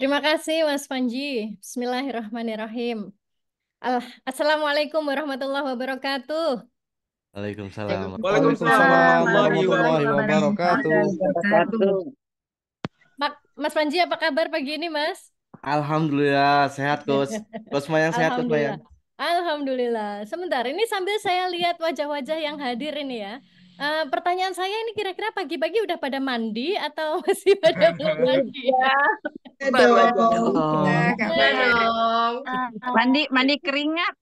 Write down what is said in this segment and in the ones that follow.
Terima kasih Mas Panji. Bismillahirrahmanirrahim. Assalamualaikum warahmatullahi wabarakatuh. Waalaikumsalam. Waalaikumsalam warahmatullahi wabarakatuh. Mas Panji, apa kabar pagi ini, Mas? Alhamdulillah sehat, Coach. Coach Mayang sehat, Coach Mayang. Alhamdulillah. Sebentar, ini sambil saya lihat wajah-wajah yang hadir ini ya. Pertanyaan saya ini kira-kira pagi-pagi udah pada mandi atau masih pada belum mandi ya? Mandi keringat.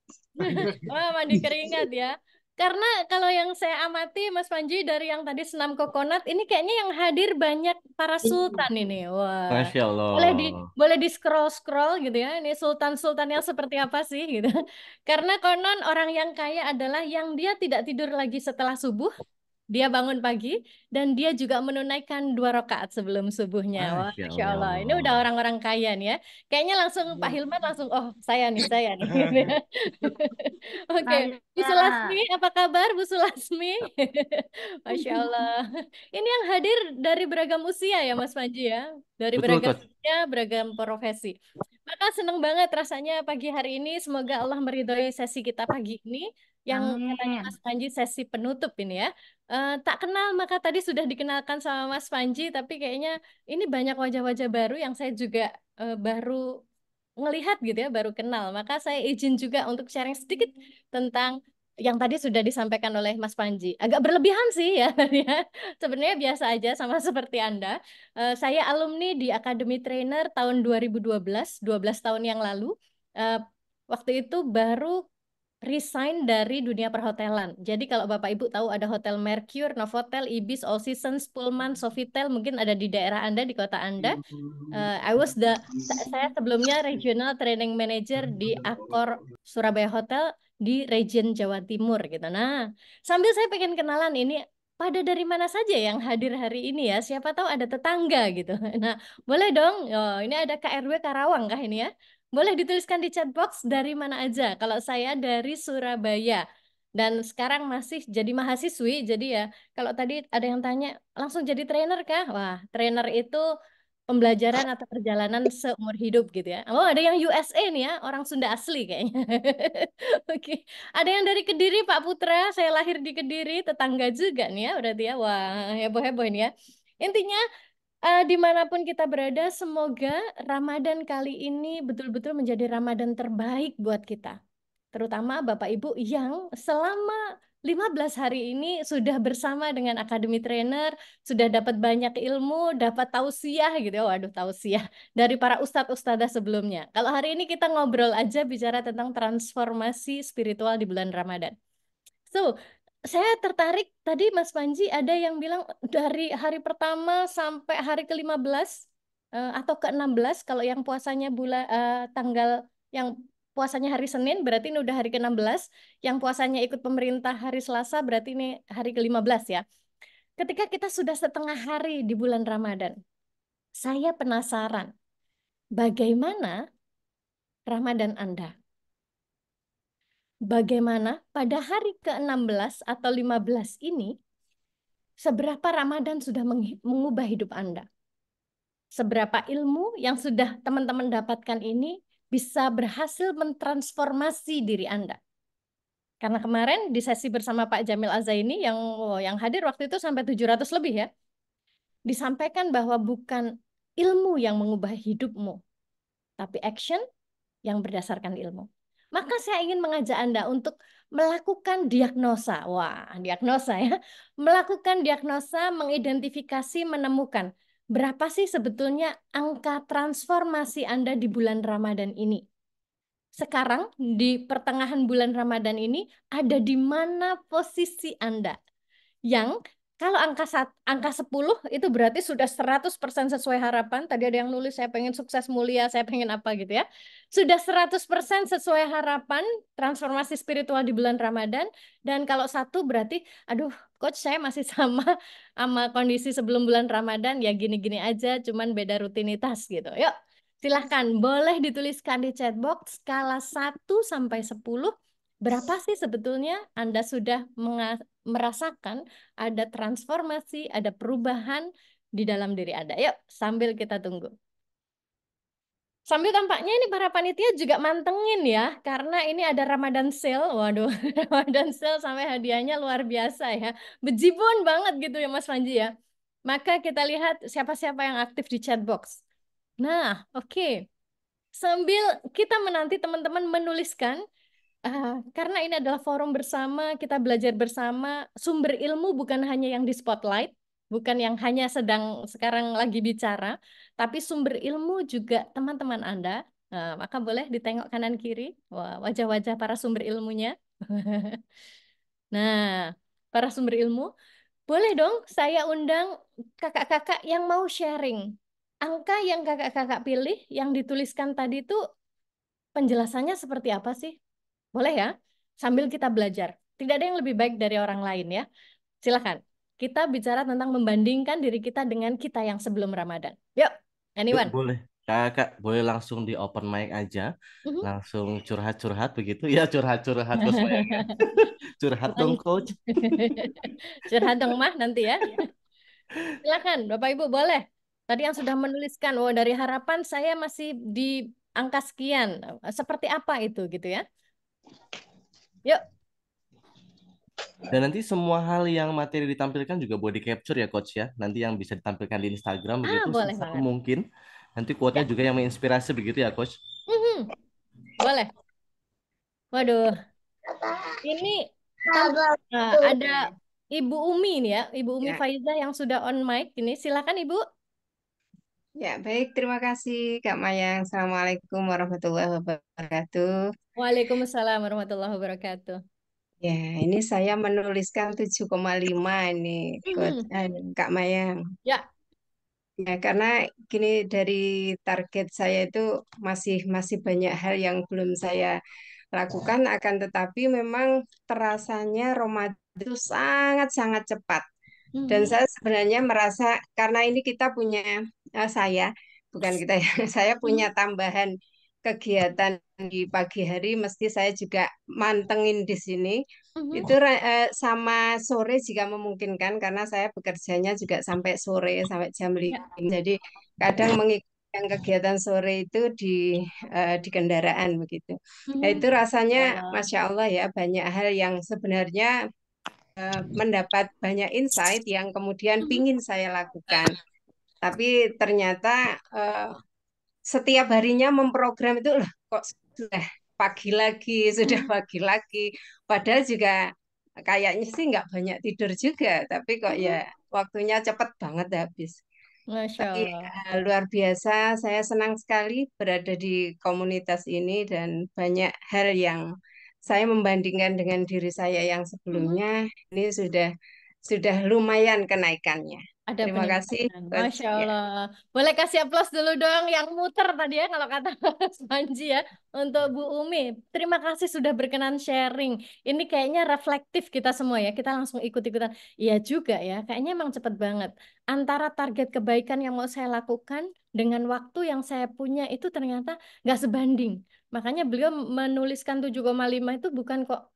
Wah, mandi keringat ya. Karena kalau yang saya amati Mas Panji dari yang tadi senam kokonat ini kayaknya yang hadir banyak para sultan ini. Wah. Masya Allah. Boleh di scroll-scroll gitu ya. Ini sultan-sultannya seperti apa sih gitu. Karena konon orang yang kaya adalah yang dia tidak tidur lagi setelah subuh. Dia bangun pagi dan dia juga menunaikan 2 rakaat sebelum subuhnya. Wah, Insya Allah. Ini udah orang-orang kaya nih ya. Kayaknya langsung Pak Hilman langsung, oh saya nih. Oke, Bu Sulasmi, apa kabar Bu Sulasmi? Masya Allah. Ini yang hadir dari beragam usia ya Mas Panji ya. Dari beragam usia, beragam profesi. Maka senang banget rasanya pagi hari ini. Semoga Allah meridhoi sesi kita pagi ini. Yang katanya Mas Panji sesi penutup ini ya. Tak kenal maka tadi sudah dikenalkan sama Mas Panji, tapi kayaknya ini banyak wajah-wajah baru yang saya juga baru ngelihat gitu ya, baru kenal. Maka saya izin juga untuk sharing sedikit tentang yang tadi sudah disampaikan oleh Mas Panji. Agak berlebihan sih ya, sebenarnya biasa aja sama seperti Anda. Saya alumni di Akademi Trainer tahun 2012, 12 tahun yang lalu. Waktu itu baru resign dari dunia perhotelan. Jadi kalau Bapak Ibu tahu ada hotel Mercure, Novotel, Ibis, All Seasons, Pullman, Sofitel, mungkin ada di daerah Anda, di kota Anda. Saya sebelumnya Regional Training Manager di Accor Surabaya Hotel di region Jawa Timur gitu. Nah, sambil saya pengen kenalan ini pada dari mana saja yang hadir hari ini ya? Siapa tahu ada tetangga gitu. Nah, boleh dong. Oh, ini ada KRW Karawang kah ini ya? Boleh dituliskan di chat box dari mana aja. Kalau saya dari Surabaya dan sekarang masih jadi mahasiswi, jadi ya kalau tadi ada yang tanya langsung jadi trainer kah? Wah, trainer itu pembelajaran atau perjalanan seumur hidup gitu ya. Oh, ada yang USA nih ya, orang Sunda asli kayaknya. Oke. Ada yang dari Kediri, Pak Putra. Saya lahir di Kediri, tetangga juga nih ya berarti ya. Wah, heboh-heboh ini ya. Intinya dimanapun kita berada, semoga Ramadan kali ini betul-betul menjadi Ramadan terbaik buat kita. Terutama Bapak Ibu yang selama 15 hari ini sudah bersama dengan Akademi Trainer, sudah dapat banyak ilmu, dapat tausiah gitu. Waduh, tausiah dari para ustadz-ustadzah sebelumnya. Kalau hari ini kita ngobrol aja bicara tentang transformasi spiritual di bulan Ramadan. So, saya tertarik tadi Mas Panji ada yang bilang dari hari pertama sampai hari ke-15 atau ke-16 kalau yang puasanya tanggal yang puasanya hari Senin berarti ini udah hari ke-16, yang puasanya ikut pemerintah hari Selasa berarti ini hari ke-15 ya. Ketika kita sudah setengah hari di bulan Ramadan, saya penasaran bagaimana Ramadan Anda? Bagaimana pada hari ke-16 atau 15 ini, seberapa Ramadan sudah mengubah hidup Anda? Seberapa ilmu yang sudah teman-teman dapatkan ini bisa berhasil mentransformasi diri Anda? Karena kemarin di sesi bersama Pak Jamil Azzaini yang hadir waktu itu sampai 700 lebih ya, disampaikan bahwa bukan ilmu yang mengubah hidupmu, tapi action yang berdasarkan ilmu. Maka saya ingin mengajak Anda untuk melakukan diagnosa. Wah, diagnosa ya. Melakukan diagnosa, mengidentifikasi, menemukan. Berapa sih sebetulnya angka transformasi Anda di bulan Ramadan ini? Sekarang, di pertengahan bulan Ramadan ini, ada di mana posisi Anda? Yang kalau angka 10 itu berarti sudah 100% sesuai harapan. Tadi ada yang nulis, saya pengen sukses mulia, saya pengen apa gitu ya. Sudah 100% sesuai harapan transformasi spiritual di bulan Ramadan. Dan kalau 1 berarti, aduh coach saya masih sama kondisi sebelum bulan Ramadan. Ya gini-gini aja, cuman beda rutinitas gitu. Yuk, silahkan boleh dituliskan di chatbox skala 1 sampai 10. Berapa sih sebetulnya Anda sudah merasakan ada transformasi, ada perubahan di dalam diri Anda? Yuk, sambil kita tunggu. Sambil tampaknya ini para panitia juga mantengin ya, karena ini ada Ramadan sale. Waduh, Ramadan sale sampai hadiahnya luar biasa ya. Bejibun banget gitu ya Mas Panji ya. Maka kita lihat siapa-siapa yang aktif di chatbox. Nah, oke. Sambil kita menanti teman-teman mennuliskan, karena ini adalah forum bersama, kita belajar bersama, sumber ilmu bukan hanya yang di spotlight, bukan yang hanya sedang sekarang lagi bicara, tapi sumber ilmu juga teman-teman Anda. Nah, maka boleh ditengok kanan-kiri, wajah-wajah para sumber ilmunya. Nah, para sumber ilmu, boleh dong saya undang kakak-kakak yang mau sharing. Angka yang kakak-kakak pilih, yang dituliskan tadi itu penjelasannya seperti apa sih? Boleh ya? Sambil kita belajar. Tidak ada yang lebih baik dari orang lain ya. Silakan. Kita bicara tentang membandingkan diri kita dengan kita yang sebelum Ramadan. Yuk, anyone? Boleh. Kakak boleh langsung di open mic aja. Langsung curhat-curhat begitu. Ya, curhat-curhat. Curhat dong, Coach. Curhat dong, Mah, nanti ya. Silakan, Bapak Ibu boleh. Tadi yang sudah menuliskan, oh dari harapan saya masih di angka sekian. Seperti apa itu gitu ya. Yuk. Dan nanti semua hal yang materi ditampilkan juga boleh di capture ya Coach ya. Nanti yang bisa ditampilkan di Instagram begitu mungkin. Nanti quote-nya juga yang menginspirasi begitu ya Coach. Boleh. Waduh. Ini ada Ibu Umi nih ya, Ibu Umi Faizah yang sudah on mic ini. Silakan Ibu. Ya, baik, terima kasih Kak Mayang. Assalamualaikum warahmatullahi wabarakatuh. Waalaikumsalam warahmatullahi wabarakatuh. Ya, ini saya menuliskan 7,5 ini, Kak Mayang. Ya. Ya, karena gini dari target saya itu masih banyak hal yang belum saya lakukan, akan tetapi memang terasanya Ramadan itu sangat-sangat cepat. Dan saya sebenarnya merasa karena ini kita punya saya punya tambahan kegiatan di pagi hari, mesti saya juga mantengin di sini. Itu sama sore jika memungkinkan, karena saya bekerjanya juga sampai sore, sampai jam 5. Jadi kadang mengikuti kegiatan sore itu di kendaraan begitu. Nah, itu rasanya Masya Allah ya, banyak hal yang sebenarnya mendapat banyak insight yang kemudian pingin saya lakukan. Tapi ternyata setiap harinya memprogram itu loh, kok sudah pagi lagi, Padahal juga kayaknya sih nggak banyak tidur juga, tapi kok ya waktunya cepat banget habis. Masya Allah. Tapi luar biasa, saya senang sekali berada di komunitas ini dan banyak hal yang saya membandingkan dengan diri saya yang sebelumnya. Ini sudah lumayan kenaikannya. Terima kasih. Masya Allah. Boleh kasih aplaus dulu dong yang muter tadi ya, kalau kata Mas Panji ya, untuk Bu Umi. Terima kasih sudah berkenan sharing. Ini kayaknya reflektif kita semua ya, kita langsung ikut-ikutan. Iya juga ya, kayaknya emang cepet banget. Antara target kebaikan yang mau saya lakukan dengan waktu yang saya punya itu ternyata nggak sebanding. Makanya beliau menuliskan 7,5 itu bukan kok.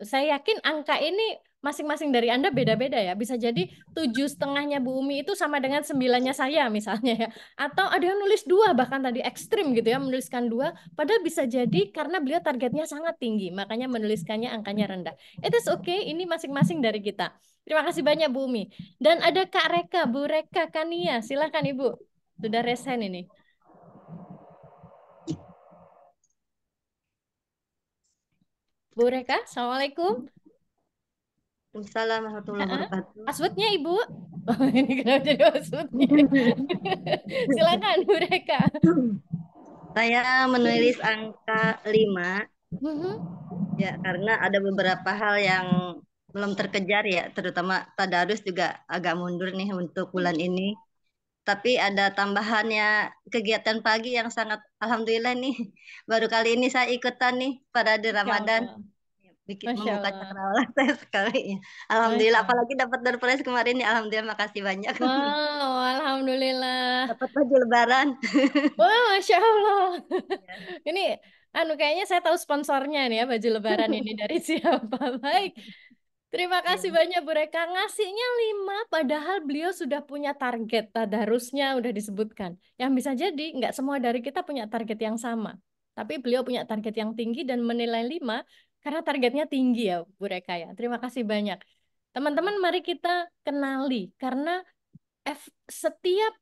Saya yakin angka ini masing-masing dari Anda beda-beda ya. Bisa jadi 7,5-nya Bu Umi itu sama dengan 9-nya saya misalnya ya. Atau ada yang nulis 2, bahkan tadi ekstrim gitu ya, menuliskan 2. Padahal bisa jadi karena beliau targetnya sangat tinggi, makanya menuliskannya angkanya rendah. It is okay, ini masing-masing dari kita. Terima kasih banyak Bu Umi. Dan ada Kak Reka, Bu Reka Kania. Silakan Ibu, sudah raise hand ini. Bu Reka, Assalamualaikum. Waalaikumsalam warahmatullahi wabarakatuh. Aswatnya Ibu. Oh, ini kenapa jadi aswatnya? Silakan Bu Reka. Saya menulis angka 5. Ya, karena ada beberapa hal yang belum terkejar ya, terutama tadarus juga agak mundur nih untuk bulan ini. Tapi ada tambahannya kegiatan pagi yang sangat alhamdulillah nih. Baru kali ini saya ikutan nih parade Ramadan. Membuka cakrawala saya sekali. Alhamdulillah, apalagi dapat surprise kemarin ya. Alhamdulillah, makasih banyak. Wow, alhamdulillah. Dapat baju lebaran. Wah, Masya Allah. Ini, kayaknya saya tahu sponsornya nih ya, baju lebaran ini dari siapa. Baik. Terima kasih banyak Bu Reka. Ngasihnya 5, padahal beliau sudah punya target. Tadarusnya udah disebutkan. Yang bisa jadi, nggak semua dari kita punya target yang sama. Tapi beliau punya target yang tinggi dan menilai 5, karena targetnya tinggi ya Bu Reka ya. Terima kasih banyak. Teman-teman, mari kita kenali. Karena setiap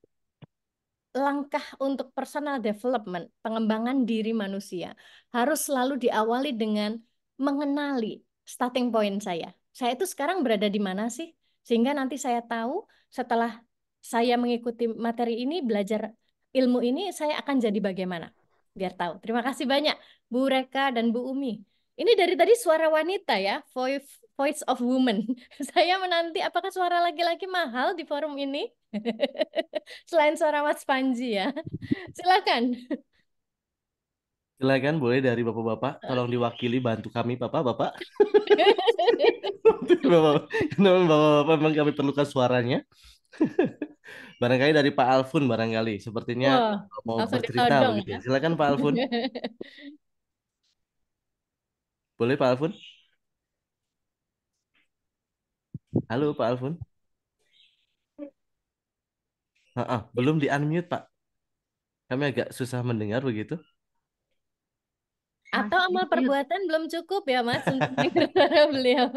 langkah untuk personal development, pengembangan diri manusia, harus selalu diawali dengan mengenali starting point saya. Saya itu sekarang berada di mana sih? Sehingga nanti saya tahu setelah saya mengikuti materi ini, belajar ilmu ini, saya akan jadi bagaimana. Biar tahu. Terima kasih banyak Bu Reka dan Bu Umi. Ini dari tadi suara wanita ya, voice of woman. Saya menanti apakah suara laki-laki mahal di forum ini? Selain suara Mas Panji ya. Silakan. Silakan, boleh dari bapak-bapak. Tolong diwakili, bantu kami bapak-bapak. Bapak-bapak memang kami perlukan suaranya. Barangkali dari Pak Alfon, barangkali. Sepertinya mau bercerita begitu. Ya? Silakan Pak Alfon. Boleh Pak Alfon? Halo Pak Alfon. Belum di-unmute Pak. Kami agak susah mendengar begitu. Atau amal perbuatan belum cukup ya Mas untuk mendengar beliau.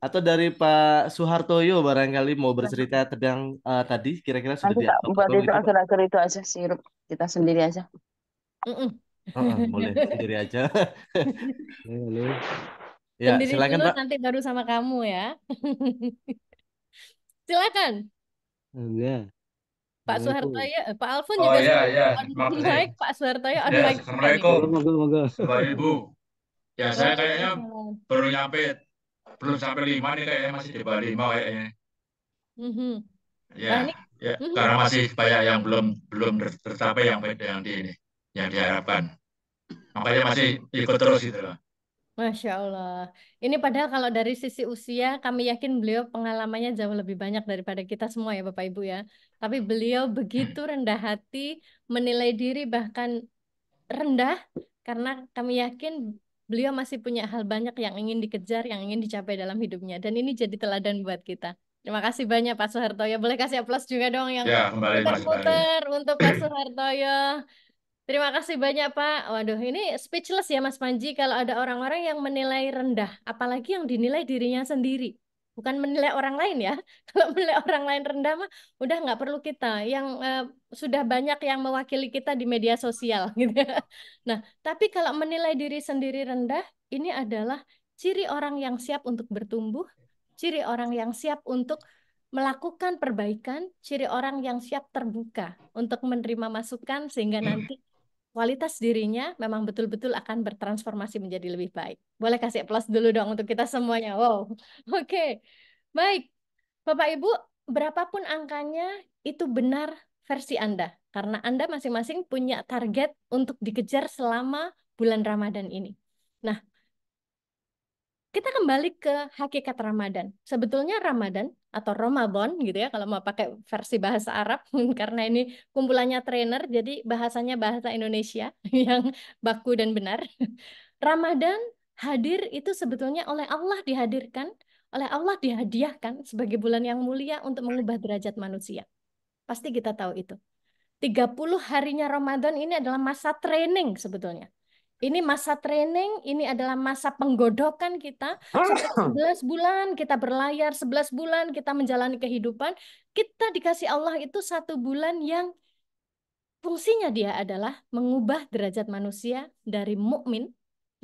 Atau dari Pak Soeharto barangkali mau bercerita tentang tadi kira-kira sudah diatur. Buat itu akhir-akhir itu aja sirup kita sendiri aja. Boleh sendiri aja. Halo. Ya, sendiri silakan dulu, Pak. Nanti baru sama kamu ya. Silakan. Iya. Pak Soeharto Pak Alfon juga. Baik, Pak Soeharto Assalamualaikum. Bapak Ibu. Ya, saya kayaknya belum sampai 5 nih, kayaknya masih di bawah 5 kayaknya. Karena masih banyak yang belum tercapai yang diharapkan. Makanya masih ikut terus gitu loh. Masya Allah. Ini padahal kalau dari sisi usia, kami yakin beliau pengalamannya jauh lebih banyak daripada kita semua ya Bapak Ibu ya. Tapi beliau begitu rendah hati, menilai diri bahkan rendah, karena kami yakin beliau masih punya hal banyak yang ingin dikejar, yang ingin dicapai dalam hidupnya. Dan ini jadi teladan buat kita. Terima kasih banyak Pak Soeharto. Boleh kasih aplaus juga dong yang putar-putar untuk Pak Soeharto. Terima kasih banyak Pak. Waduh, ini speechless ya Mas Panji kalau ada orang-orang yang menilai rendah, apalagi yang dinilai dirinya sendiri, bukan menilai orang lain ya. Kalau menilai orang lain rendah mah udah nggak perlu kita. Yang sudah banyak yang mewakili kita di media sosial gitu. Nah, tapi kalau menilai diri sendiri rendah, ini adalah ciri orang yang siap untuk bertumbuh, ciri orang yang siap untuk melakukan perbaikan, ciri orang yang siap terbuka untuk menerima masukan sehingga nanti kualitas dirinya memang betul-betul akan bertransformasi menjadi lebih baik. Boleh kasih aplaus dulu dong untuk kita semuanya. Wow. Oke. Baik. Bapak Ibu, berapapun angkanya itu benar versi Anda. Karena Anda masing-masing punya target untuk dikejar selama bulan Ramadan ini. Nah, kita kembali ke hakikat Ramadan. Sebetulnya Ramadan atau Ramadan gitu ya, kalau mau pakai versi bahasa Arab, karena ini kumpulannya trainer, jadi bahasanya bahasa Indonesia yang baku dan benar. Ramadan hadir itu sebetulnya oleh Allah dihadirkan, oleh Allah dihadiahkan sebagai bulan yang mulia untuk mengubah derajat manusia. Pasti kita tahu itu. 30 harinya Ramadan ini adalah masa training sebetulnya. Ini masa training, ini adalah masa penggodokan kita. 11 bulan kita berlayar, 11 bulan kita menjalani kehidupan. Kita dikasih Allah itu 1 bulan yang fungsinya dia adalah mengubah derajat manusia dari mukmin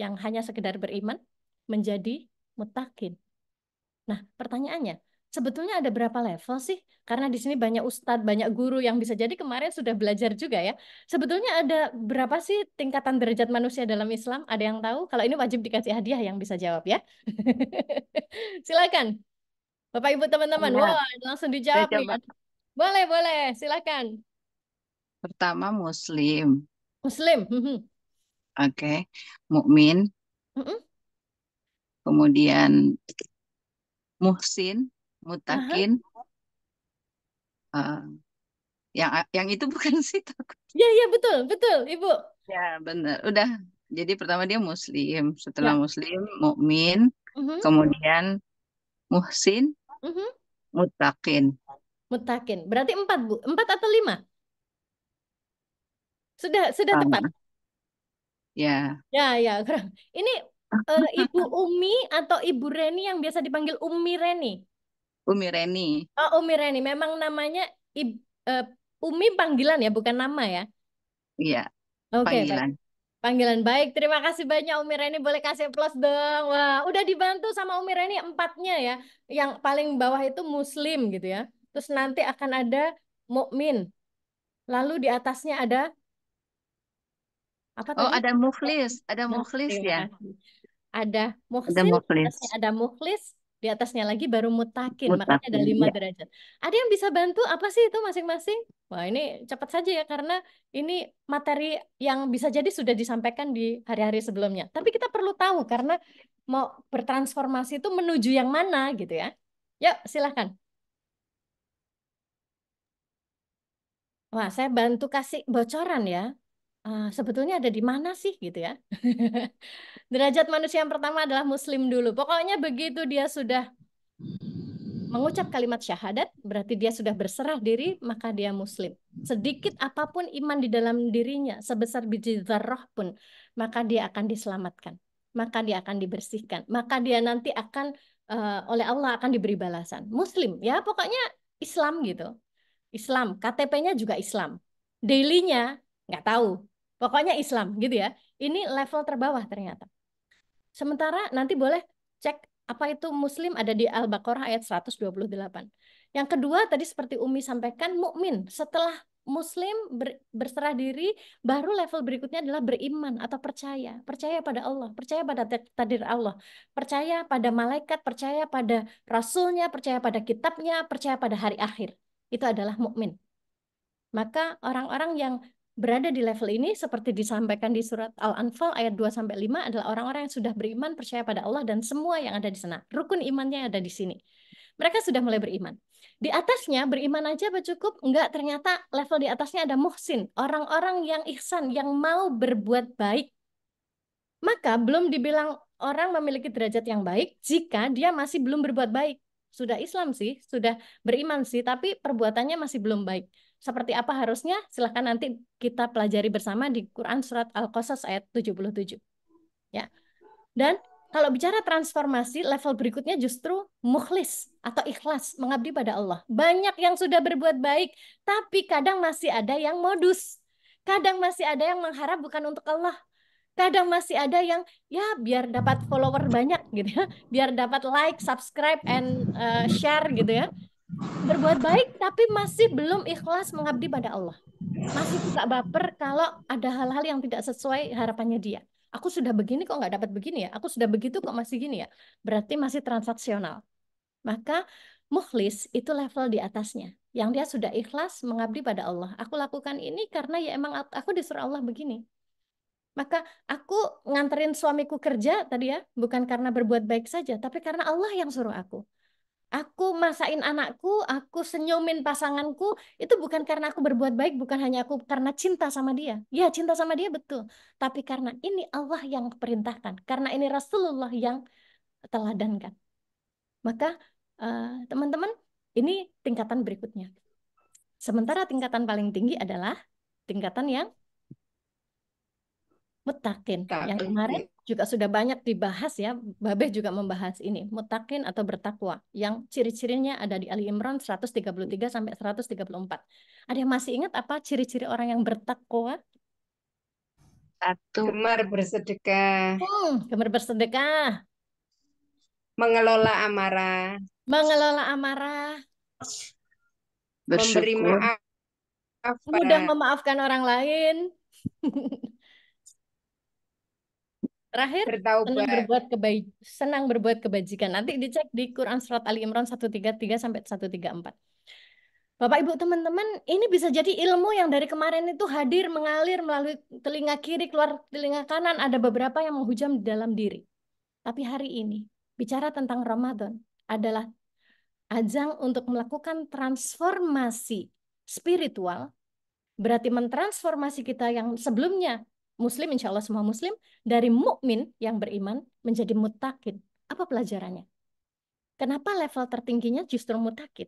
yang hanya sekedar beriman menjadi mutakin. Nah, pertanyaannya, sebetulnya ada berapa level sih? Karena di sini banyak ustadz, banyak guru yang bisa jadi kemarin sudah belajar juga ya. Sebetulnya ada berapa sih tingkatan derajat manusia dalam Islam? Ada yang tahu? Kalau ini wajib dikasih hadiah yang bisa jawab ya. Silakan. Bapak Ibu teman-teman, langsung dijawab. Boleh, silakan. Pertama Muslim. Muslim. Oke. Mukmin. Kemudian Muhsin. Mutakin, yang itu bukan sih takut? Ya betul Ibu. Ya benar, udah. Jadi pertama dia Muslim, setelah Muslim mukmin, kemudian muhsin, mutakin. Berarti 4 Bu, 4 atau 5? Sudah tepat. Ya. Ini Ibu Umi atau Ibu Reni yang biasa dipanggil Umi Reni? Umi Reni. Oh, Umi Reni. Memang namanya Umi panggilan ya, bukan nama ya? Iya. Okay, panggilan. Panggilan, baik. Terima kasih banyak Umi Reni. Boleh kasih plus dong. Wah, udah dibantu sama Umi Reni 4-nya ya. Yang paling bawah itu Muslim gitu ya. Terus nanti akan ada mukmin. Lalu di atasnya ada apa tadi? Oh, ada muflis. Ada muflis ya. Ada muhsin. Ada muflis. Di atasnya lagi baru mutakin. Makanya ada 5 derajat. Ada yang bisa bantu apa sih itu masing-masing? Wah, ini cepat saja ya, karena ini materi yang bisa jadi sudah disampaikan di hari-hari sebelumnya. Tapi kita perlu tahu karena mau bertransformasi itu menuju yang mana gitu ya. Yuk, silahkan. Wah, saya bantu kasih bocoran ya. Sebetulnya ada di mana sih gitu ya. Derajat manusia yang pertama adalah muslim dulu. Pokoknya begitu dia sudah mengucap kalimat syahadat, berarti dia sudah berserah diri, maka dia muslim. Sedikit apapun iman di dalam dirinya, sebesar biji dzarrah pun, maka dia akan diselamatkan. Maka dia akan dibersihkan. Maka dia nanti akan oleh Allah akan diberi balasan. Muslim ya, pokoknya Islam gitu. Islam, KTP-nya juga Islam. Daily-nya nggak tahu. Pokoknya Islam gitu ya. Ini level terbawah ternyata. Sementara nanti boleh cek apa itu muslim ada di Al-Baqarah ayat 128. Yang kedua tadi seperti Umi sampaikan mukmin. Setelah muslim berserah diri, baru level berikutnya adalah beriman atau percaya. Percaya pada Allah, percaya pada takdir Allah, percaya pada malaikat, percaya pada rasulnya, percaya pada kitabnya, percaya pada hari akhir. Itu adalah mukmin. Maka orang-orang yang berada di level ini seperti disampaikan di surat Al-Anfal ayat 2-5 adalah orang-orang yang sudah beriman, percaya pada Allah dan semua yang ada di sana. Rukun imannya yang ada di sini. Mereka sudah mulai beriman. Di atasnya beriman aja apa cukup? Enggak, ternyata level di atasnya ada muhsin. Orang-orang yang ihsan, yang mau berbuat baik. Maka belum dibilang orang memiliki derajat yang baik jika dia masih belum berbuat baik. Sudah Islam sih, sudah beriman sih, tapi perbuatannya masih belum baik. Seperti apa harusnya? Silahkan nanti kita pelajari bersama di Quran Surat Al-Qasas ayat 77. Ya. Dan kalau bicara transformasi, level berikutnya justru mukhlis atau ikhlas, mengabdi pada Allah. Banyak yang sudah berbuat baik, tapi kadang masih ada yang modus. Kadang masih ada yang mengharap bukan untuk Allah. Kadang masih ada yang ya biar dapat follower banyak gitu ya. Biar dapat like, subscribe, and share gitu ya. Berbuat baik tapi masih belum ikhlas mengabdi pada Allah. Masih suka baper kalau ada hal-hal yang tidak sesuai harapannya dia. Aku sudah begini kok nggak dapat begini ya. Aku sudah begitu kok masih gini ya. Berarti masih transaksional. Maka mukhlis itu level di atasnya. Yang dia sudah ikhlas mengabdi pada Allah. Aku lakukan ini karena ya emang aku disuruh Allah begini. Maka aku nganterin suamiku kerja tadi ya. Bukan karena berbuat baik saja. Tapi karena Allah yang suruh aku. Aku masakin anakku, aku senyumin pasanganku, itu bukan karena aku berbuat baik, bukan hanya aku karena cinta sama dia. Ya, cinta sama dia betul. Tapi karena ini Allah yang perintahkan. Karena ini Rasulullah yang teladankan. Maka, teman-teman, ini tingkatan berikutnya. Sementara tingkatan paling tinggi adalah tingkatan yang mutakin. Yang kemarin juga sudah banyak dibahas ya, Babeh juga membahas ini, mutakin atau bertakwa, yang ciri-cirinya ada di Ali Imran 133-134. Ada yang masih ingat apa ciri-ciri orang yang bertakwa? 1. Gemar bersedekah. Gemar bersedekah. Mengelola amarah. Mengelola amarah. Bersyukur. Memberi maaf. Mudah memaafkan orang lain. Terakhir, senang berbuat kebajikan. Nanti dicek di Quran Surat Ali Imran 133-134. Bapak, Ibu, teman-teman, ini bisa jadi ilmu yang dari kemarin itu hadir, mengalir melalui telinga kiri, keluar telinga kanan. Ada beberapa yang menghujam di dalam diri. Tapi hari ini, bicara tentang Ramadan adalah ajang untuk melakukan transformasi spiritual. Berarti mentransformasi kita yang sebelumnya Muslim, insya Allah semua Muslim, dari mukmin yang beriman menjadi mutakin. Apa pelajarannya? Kenapa level tertingginya justru mutakin?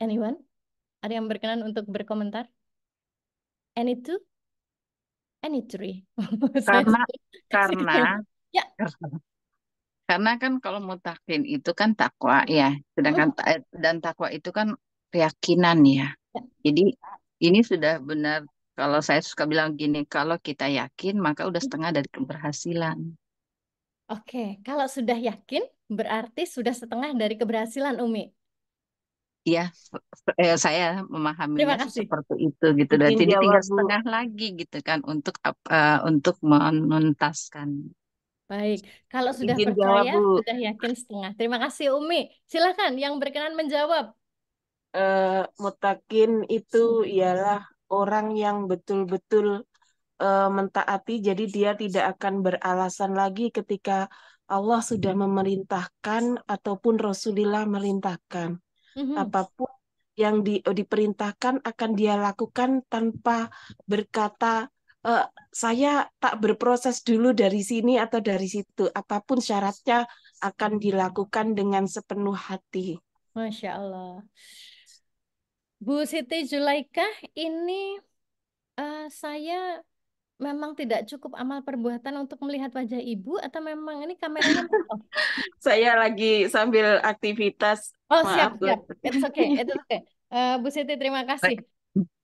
Anyone? Ada yang berkenan untuk berkomentar? Any two? Any three? Karena kan kalau mutakin itu kan takwa ya, sedangkan dan takwa itu kan keyakinan ya. Jadi ini sudah benar. Kalau saya suka bilang gini, kalau kita yakin maka udah setengah dari keberhasilan. Oke, kalau sudah yakin berarti sudah setengah dari keberhasilan, Umi. Iya, saya memahaminya seperti itu gitu. Jadi tinggal setengah lagi gitu kan untuk menuntaskan. Baik, kalau sudah percaya, sudah yakin setengah. Terima kasih Umi. Silakan yang berkenan menjawab. Mutakin itu ialah orang yang betul-betul mentaati, jadi dia tidak akan beralasan lagi ketika Allah sudah memerintahkan ataupun Rasulullah merintahkan. Apapun yang diperintahkan akan dia lakukan tanpa berkata, saya tak berproses dulu dari sini atau dari situ. Apapun syaratnya akan dilakukan dengan sepenuh hati. Masya Allah. Bu Siti Julaika, ini saya memang tidak cukup amal perbuatan untuk melihat wajah ibu atau memang ini kameranya? Saya lagi sambil aktivitas. Oh, siap. It's okay, it's okay. Bu Siti, terima kasih.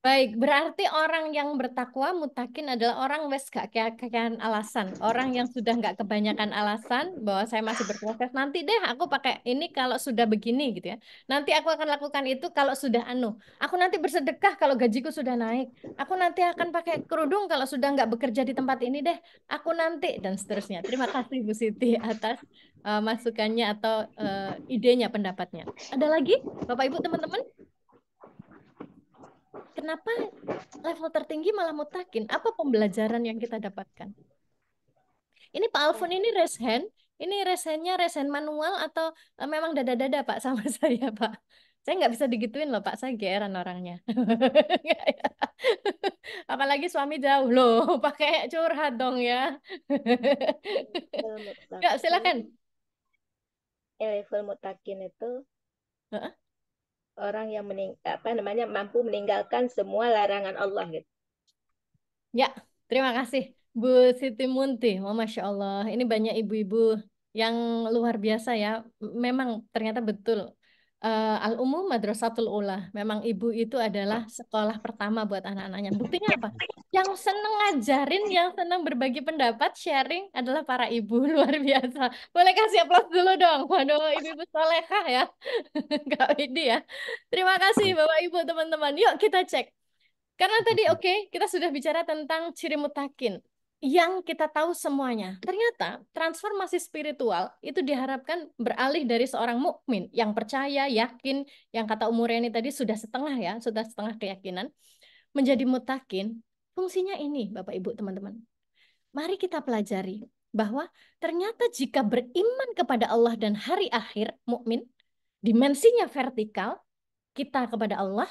Baik, berarti orang yang bertakwa mutakin adalah orang wes gak kebanyakan alasan. Orang yang sudah gak kebanyakan alasan bahwa saya masih berproses. Nanti deh aku pakai ini kalau sudah begini gitu ya. Nanti aku akan lakukan itu kalau sudah anu. Aku nanti bersedekah kalau gajiku sudah naik. Aku nanti akan pakai kerudung kalau sudah gak bekerja di tempat ini deh. Aku nanti dan seterusnya. Terima kasih Bu Siti atas masukannya atau idenya, pendapatnya. Ada lagi Bapak Ibu teman-teman? Kenapa level tertinggi malah mutakin? Apa pembelajaran yang kita dapatkan? Ini Pak Alfon ini raise hand. Ini raise hand-nya raise hand manual atau memang dada-dada Pak sama saya Pak? Saya nggak bisa digituin loh Pak, saya geran orangnya. Apalagi suami jauh loh, pakai curhat dong ya. Nggak, silakan. Level mutakin itu? Orang yang mampu meninggalkan semua larangan Allah gitu. Ya, terima kasih Bu Siti Munti. Oh, Masya Allah, ini banyak ibu-ibu yang luar biasa ya. Memang ternyata betul Al-Umum Madrasatul Ula. Memang ibu itu adalah sekolah pertama buat anak-anaknya. Buktinya apa? Yang seneng ngajarin, yang seneng berbagi pendapat, sharing adalah para ibu. Luar biasa. Boleh kasih aplaus dulu dong. Waduh, ibu-ibu solehah ya. Gak ini ya. Terima kasih Bapak Ibu teman-teman. Yuk kita cek. Karena tadi kita sudah bicara tentang ciri mutakin. Yang kita tahu semuanya. Ternyata transformasi spiritual itu diharapkan beralih dari seorang mukmin yang percaya, yakin, yang kata Umi Reni tadi sudah setengah ya, sudah setengah keyakinan, menjadi mutakin. Fungsinya ini, Bapak Ibu, teman-teman. Mari kita pelajari bahwa ternyata jika beriman kepada Allah dan hari akhir, mukmin dimensinya vertikal, kita kepada Allah,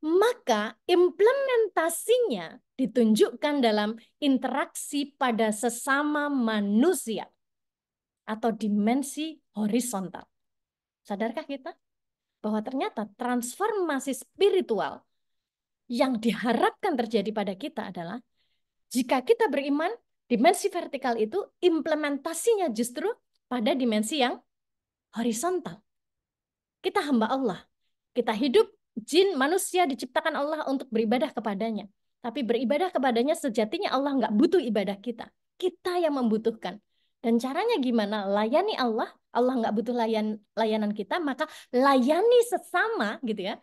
maka implementasinya ditunjukkan dalam interaksi pada sesama manusia atau dimensi horizontal. Sadarkah kita bahwa ternyata transformasi spiritual yang diharapkan terjadi pada kita adalah jika kita beriman, dimensi vertikal itu implementasinya justru pada dimensi yang horizontal. Kita hamba Allah, kita hidup, jin, manusia diciptakan Allah untuk beribadah kepadanya. Tapi beribadah kepadanya sejatinya Allah nggak butuh ibadah kita. Kita yang membutuhkan. Dan caranya gimana? Layani Allah. Allah nggak butuh layanan kita, maka layani sesama, gitu ya.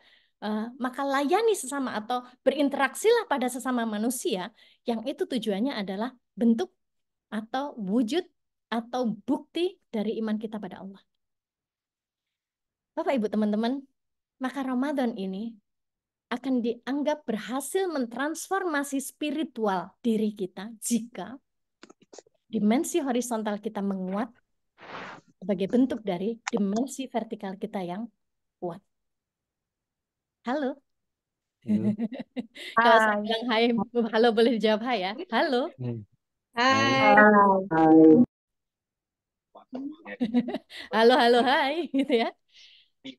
Maka layani sesama atau berinteraksilah pada sesama manusia yang itu tujuannya adalah bentuk atau wujud atau bukti dari iman kita pada Allah. Bapak, Ibu, teman-teman, maka Ramadan ini akan dianggap berhasil mentransformasi spiritual diri kita jika dimensi horizontal kita menguat sebagai bentuk dari dimensi vertikal kita yang kuat. Halo. Kalau saya bilang hai, halo boleh dijawab hai ya. Halo. Hai. Hai. Halo, halo, hai, gitu ya.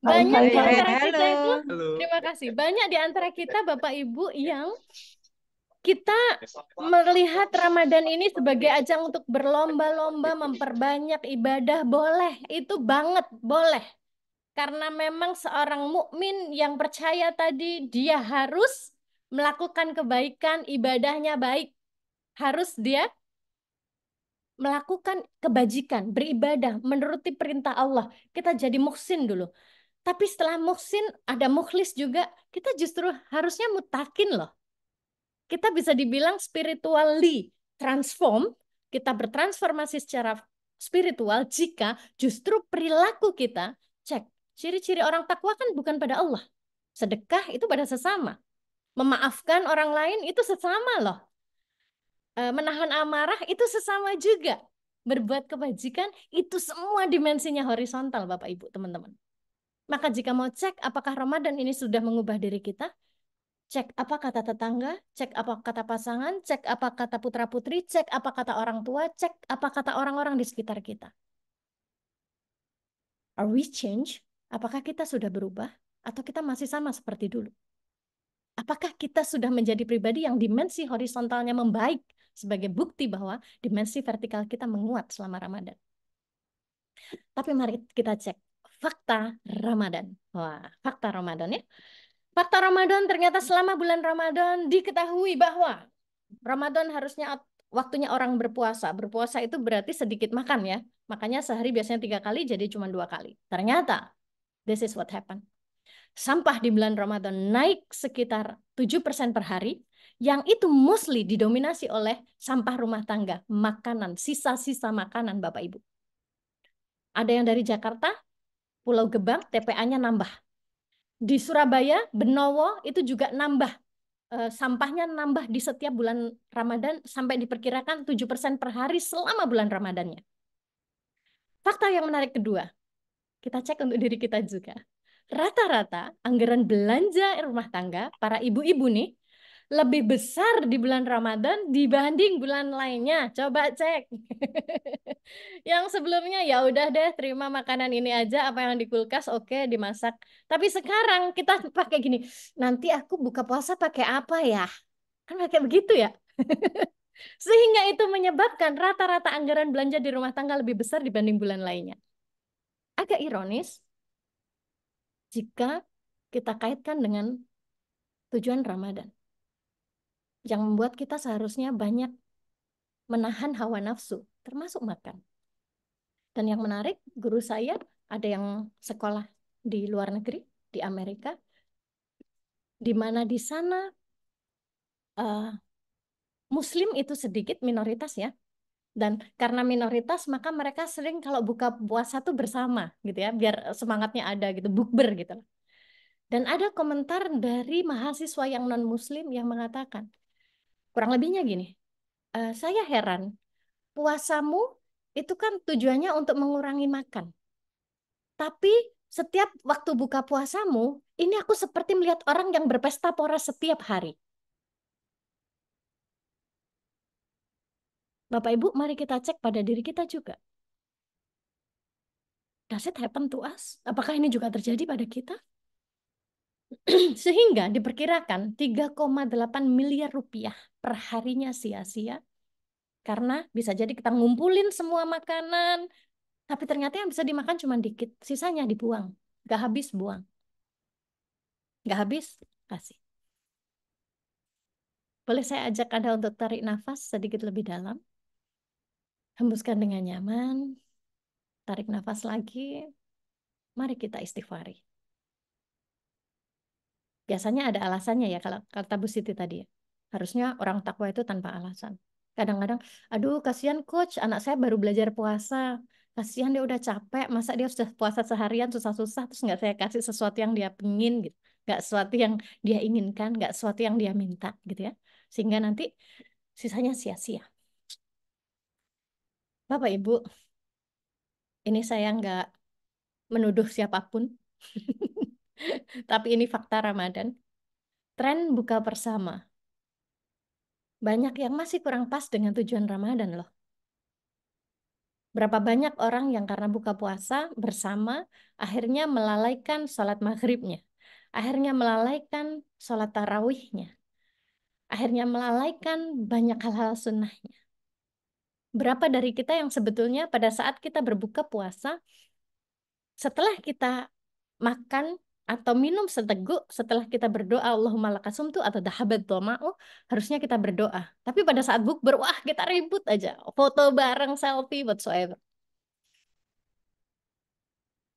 Banyak di antara kita itu, terima kasih. Banyak di antara kita Bapak Ibu yang kita melihat Ramadan ini sebagai ajang untuk berlomba-lomba memperbanyak ibadah, boleh, itu banget, boleh. Karena memang seorang mukmin yang percaya tadi dia harus melakukan kebaikan, ibadahnya baik. Harus dia melakukan kebajikan, beribadah, menuruti perintah Allah. Kita jadi muhsin dulu. Tapi setelah muhsin, ada mukhlis juga, kita justru harusnya mutakin loh. Kita bisa dibilang spiritually transform, kita bertransformasi secara spiritual jika justru perilaku kita, cek, ciri-ciri orang takwa kan bukan pada Allah. Sedekah itu pada sesama. Memaafkan orang lain itu sesama loh. Menahan amarah itu sesama juga. Berbuat kebajikan itu semua dimensinya horizontal Bapak Ibu teman-teman. Maka jika mau cek apakah Ramadan ini sudah mengubah diri kita, cek apa kata tetangga, cek apa kata pasangan, cek apa kata putra-putri, cek apa kata orang tua, cek apa kata orang-orang di sekitar kita. Are we change? Apakah kita sudah berubah atau kita masih sama seperti dulu? Apakah kita sudah menjadi pribadi yang dimensi horizontalnya membaik? Sebagai bukti bahwa dimensi vertikal kita menguat selama Ramadan. Tapi mari kita cek fakta Ramadan. Wah, fakta Ramadan ya. Fakta Ramadan ternyata selama bulan Ramadan diketahui bahwa Ramadan harusnya waktunya orang berpuasa. Berpuasa itu berarti sedikit makan ya. Makanya sehari biasanya 3 kali jadi cuma 2 kali. Ternyata this is what happened. Sampah di bulan Ramadan naik sekitar 7% per hari. Yang itu mostly didominasi oleh sampah rumah tangga, makanan, sisa-sisa makanan Bapak Ibu. Ada yang dari Jakarta, Pulau Gebang, TPA-nya nambah. Di Surabaya, Benowo itu juga nambah. Sampahnya nambah di setiap bulan Ramadan sampai diperkirakan 7% per hari selama bulan Ramadannya. Fakta yang menarik kedua, kita cek untuk diri kita juga. Rata-rata anggaran belanja rumah tangga, para ibu-ibu nih, lebih besar di bulan Ramadan dibanding bulan lainnya. Coba cek. Yang sebelumnya ya udah deh terima makanan ini aja apa yang di kulkas oke dimasak. Tapi sekarang kita pakai gini. Nanti aku buka puasa pakai apa ya? Kan pakai begitu ya. Sehingga itu menyebabkan rata-rata anggaran belanja di rumah tangga lebih besar dibanding bulan lainnya. Agak ironis jika kita kaitkan dengan tujuan Ramadan. Yang membuat kita seharusnya banyak menahan hawa nafsu, termasuk makan. Dan yang menarik, guru saya ada yang sekolah di luar negeri, di Amerika, di mana di sana Muslim itu sedikit, minoritas ya. Dan karena minoritas, maka mereka sering kalau buka puasa tuh bersama, gitu ya, biar semangatnya ada gitu, bukber gitu. Dan ada komentar dari mahasiswa yang non-Muslim yang mengatakan, kurang lebihnya gini, saya heran, puasamu itu kan tujuannya untuk mengurangi makan. Tapi setiap waktu buka puasamu, ini aku seperti melihat orang yang berpesta pora setiap hari. Bapak Ibu, mari kita cek pada diri kita juga. Does it happen to us? Apakah ini juga terjadi pada kita? Sehingga diperkirakan 3,8 miliar rupiah perharinya sia-sia karena bisa jadi kita ngumpulin semua makanan tapi ternyata yang bisa dimakan cuma dikit, sisanya dibuang, nggak habis buang, nggak habis kasih. Boleh saya ajak Anda untuk tarik nafas sedikit lebih dalam, hembuskan dengan nyaman, tarik nafas lagi, mari kita istighfari. Biasanya ada alasannya ya, kalau kata Bu Siti tadi ya. Harusnya orang takwa itu tanpa alasan. Kadang-kadang, aduh kasihan coach, anak saya baru belajar puasa. Kasihan dia udah capek, masa dia sudah puasa seharian susah-susah, terus nggak saya kasih sesuatu yang dia pengin, gitu. Nggak sesuatu yang dia inginkan, nggak sesuatu yang dia minta, gitu ya. Sehingga nanti sisanya sia-sia. Bapak Ibu, ini saya nggak menuduh siapapun. Tapi ini fakta Ramadan. Tren buka bersama banyak yang masih kurang pas dengan tujuan Ramadan loh. Berapa banyak orang yang karena buka puasa bersama akhirnya melalaikan sholat maghribnya, akhirnya melalaikan sholat tarawihnya, akhirnya melalaikan banyak hal-hal sunnahnya. Berapa dari kita yang sebetulnya pada saat kita berbuka puasa, setelah kita makan atau minum seteguk, setelah kita berdoa Allahumma lakasumtu atau dahabat dhoma'u, harusnya kita berdoa. Tapi pada saat bukber, wah kita ribut aja. Foto bareng, selfie, whatsoever.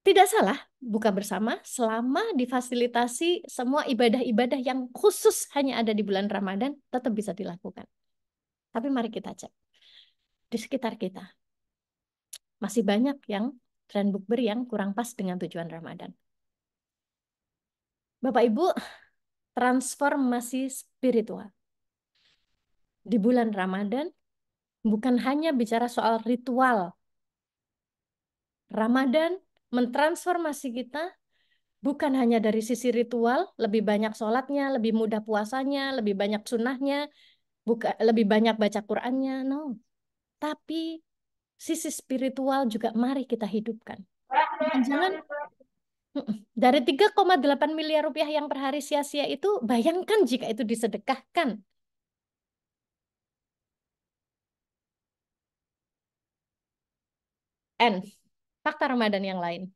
Tidak salah buka bersama selama difasilitasi semua ibadah-ibadah yang khusus hanya ada di bulan Ramadan, tetap bisa dilakukan. Tapi mari kita cek. Di sekitar kita, masih banyak yang tren bukber yang kurang pas dengan tujuan Ramadan. Bapak Ibu, transformasi spiritual di bulan Ramadan bukan hanya bicara soal ritual. Ramadan mentransformasi kita bukan hanya dari sisi ritual, lebih banyak sholatnya, lebih mudah puasanya, lebih banyak sunnahnya, lebih banyak baca Qur'annya, no. Tapi sisi spiritual juga mari kita hidupkan. Jangan dari 3,8 miliar rupiah yang per hari sia-sia itu, bayangkan jika itu disedekahkan. And fakta Ramadan yang lain.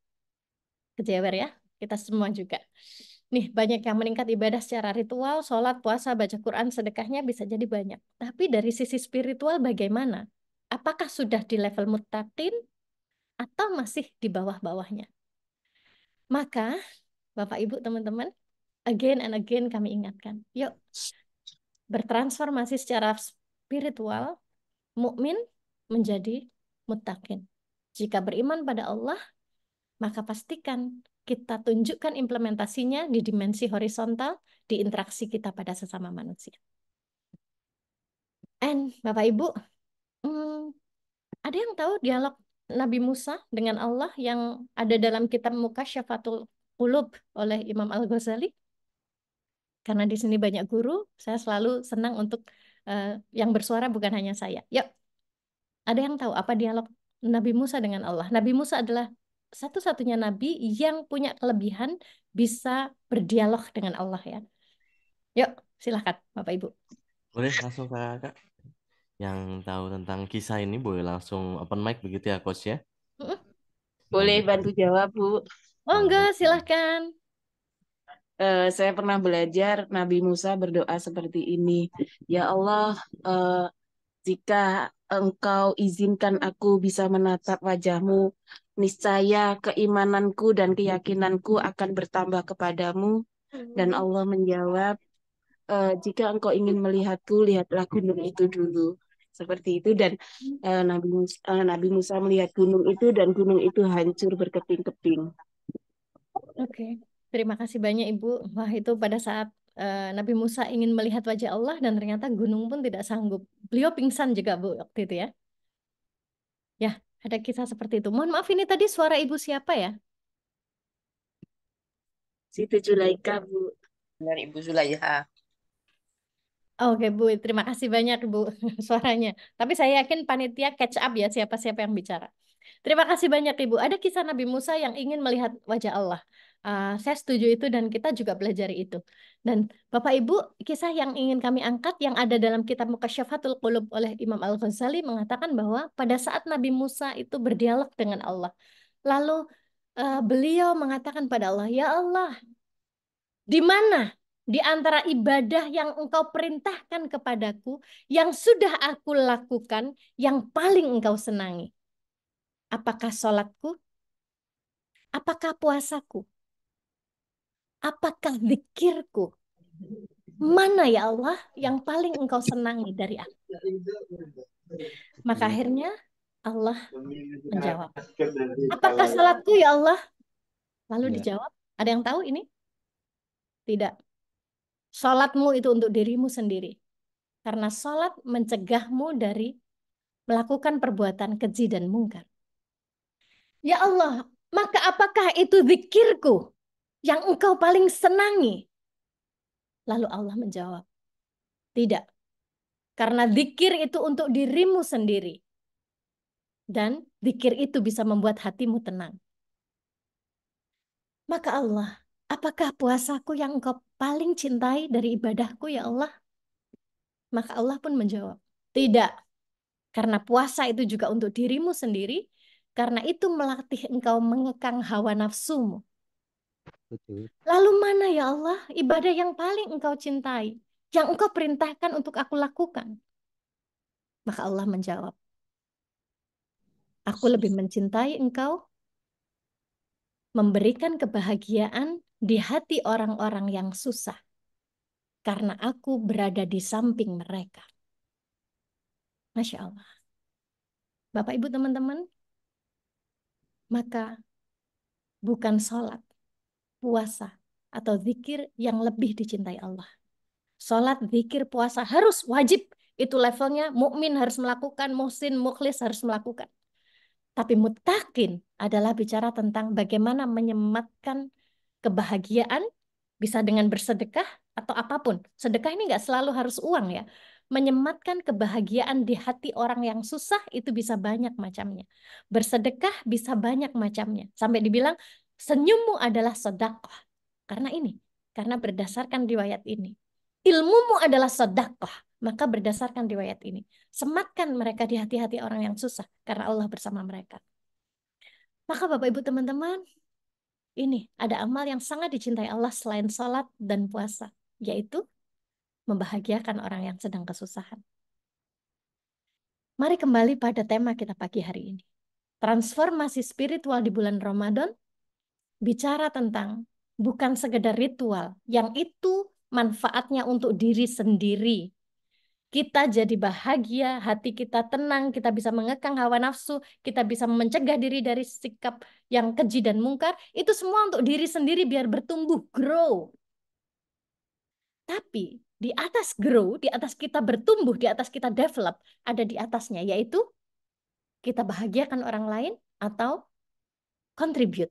Kejewer ya, kita semua juga. Nih, banyak yang meningkat ibadah secara ritual, sholat, puasa, baca Quran, sedekahnya bisa jadi banyak. Tapi dari sisi spiritual bagaimana? Apakah sudah di level muttaqin atau masih di bawah-bawahnya? Maka, Bapak, Ibu, teman-teman, again and again kami ingatkan, yuk bertransformasi secara spiritual, mukmin menjadi muttaqin. Jika beriman pada Allah, maka pastikan kita tunjukkan implementasinya di dimensi horizontal, di interaksi kita pada sesama manusia. And, Bapak, Ibu, ada yang tahu dialog Nabi Musa dengan Allah yang ada dalam kitab Mukasyafatul Qulub oleh Imam Al-Ghazali? Karena di sini banyak guru, saya selalu senang untuk yang bersuara bukan hanya saya. Yuk, ada yang tahu apa dialog Nabi Musa dengan Allah? Nabi Musa adalah satu-satunya Nabi yang punya kelebihan bisa berdialog dengan Allah ya. Yuk, silahkan Bapak Ibu. Boleh langsung Kak. Yang tahu tentang kisah ini boleh langsung open mic begitu ya coach ya? Boleh bantu jawab Bu. Oh enggak, silahkan. Saya pernah belajar Nabi Musa berdoa seperti ini. Ya Allah, jika engkau izinkan aku bisa menatap wajahmu, niscaya keimananku dan keyakinanku akan bertambah kepadamu. Dan Allah menjawab, jika engkau ingin melihatku, lihatlah gunung itu dulu. Seperti itu, dan Nabi Musa melihat gunung itu, dan gunung itu hancur berkeping-keping. Oke, terima kasih banyak Ibu. Wah itu pada saat Nabi Musa ingin melihat wajah Allah, dan ternyata gunung pun tidak sanggup. Beliau pingsan juga Bu waktu itu ya. Ya, ada kisah seperti itu. Mohon maaf ini tadi suara Ibu siapa ya? Siti Julaika Bu. Dari Ibu Zulaiha. Oke Bu, terima kasih banyak Bu suaranya. Tapi saya yakin panitia catch up ya siapa-siapa yang bicara. Terima kasih banyak Ibu. Ada kisah Nabi Musa yang ingin melihat wajah Allah. Saya setuju itu dan kita juga pelajari itu. Dan Bapak Ibu, kisah yang ingin kami angkat yang ada dalam kitab Mukasyafatul Qulub oleh Imam Al-Ghazali mengatakan bahwa pada saat Nabi Musa itu berdialog dengan Allah. Lalu beliau mengatakan pada Allah, "Ya Allah, di mana? Di antara ibadah yang engkau perintahkan kepadaku, yang sudah aku lakukan, yang paling engkau senangi. Apakah sholatku? Apakah puasaku? Apakah zikirku? Mana ya Allah yang paling engkau senangi dari aku?" Maka akhirnya Allah menjawab, "Apakah sholatku ya Allah?" Lalu dijawab, ada yang tahu ini? Tidak. Sholatmu itu untuk dirimu sendiri. Karena sholat mencegahmu dari melakukan perbuatan keji dan mungkar. Ya Allah, maka apakah itu zikirku yang engkau paling senangi? Lalu Allah menjawab, tidak. Karena dzikir itu untuk dirimu sendiri. Dan dzikir itu bisa membuat hatimu tenang. Maka Allah, apakah puasaku yang engkau paling cintai dari ibadahku ya Allah? Maka Allah pun menjawab, tidak. Karena puasa itu juga untuk dirimu sendiri. Karena itu melatih engkau mengekang hawa nafsumu. Betul. Lalu mana ya Allah ibadah yang paling engkau cintai? Yang engkau perintahkan untuk aku lakukan? Maka Allah menjawab, aku lebih mencintai engkau memberikan kebahagiaan di hati orang-orang yang susah. Karena aku berada di samping mereka. Masya Allah. Bapak, Ibu, teman-teman. Maka bukan sholat, puasa, atau zikir yang lebih dicintai Allah. Sholat, zikir, puasa harus wajib. Itu levelnya mukmin harus melakukan, muhsin, mukhlis harus melakukan. Tapi mutakin adalah bicara tentang bagaimana menyematkan kebahagiaan, bisa dengan bersedekah atau apapun. Sedekah ini nggak selalu harus uang ya. Menyematkan kebahagiaan di hati orang yang susah itu bisa banyak macamnya. Bersedekah bisa banyak macamnya. Sampai dibilang senyummu adalah sedekah. Karena ini, karena berdasarkan riwayat ini. Ilmumu adalah sedekah. Maka berdasarkan riwayat ini. Sematkan mereka di hati-hati orang yang susah. Karena Allah bersama mereka. Maka Bapak Ibu teman-teman, ini ada amal yang sangat dicintai Allah selain sholat dan puasa. Yaitu membahagiakan orang yang sedang kesusahan. Mari kembali pada tema kita pagi hari ini. Transformasi spiritual di bulan Ramadan bicara tentang bukan sekedar ritual, yang itu manfaatnya untuk diri sendiri. Kita jadi bahagia, hati kita tenang, kita bisa mengekang hawa nafsu, kita bisa mencegah diri dari sikap yang keji dan mungkar. Itu semua untuk diri sendiri biar bertumbuh, grow. Tapi di atas grow, di atas kita bertumbuh, di atas kita develop, ada di atasnya, yaitu kita bahagiakan orang lain atau contribute.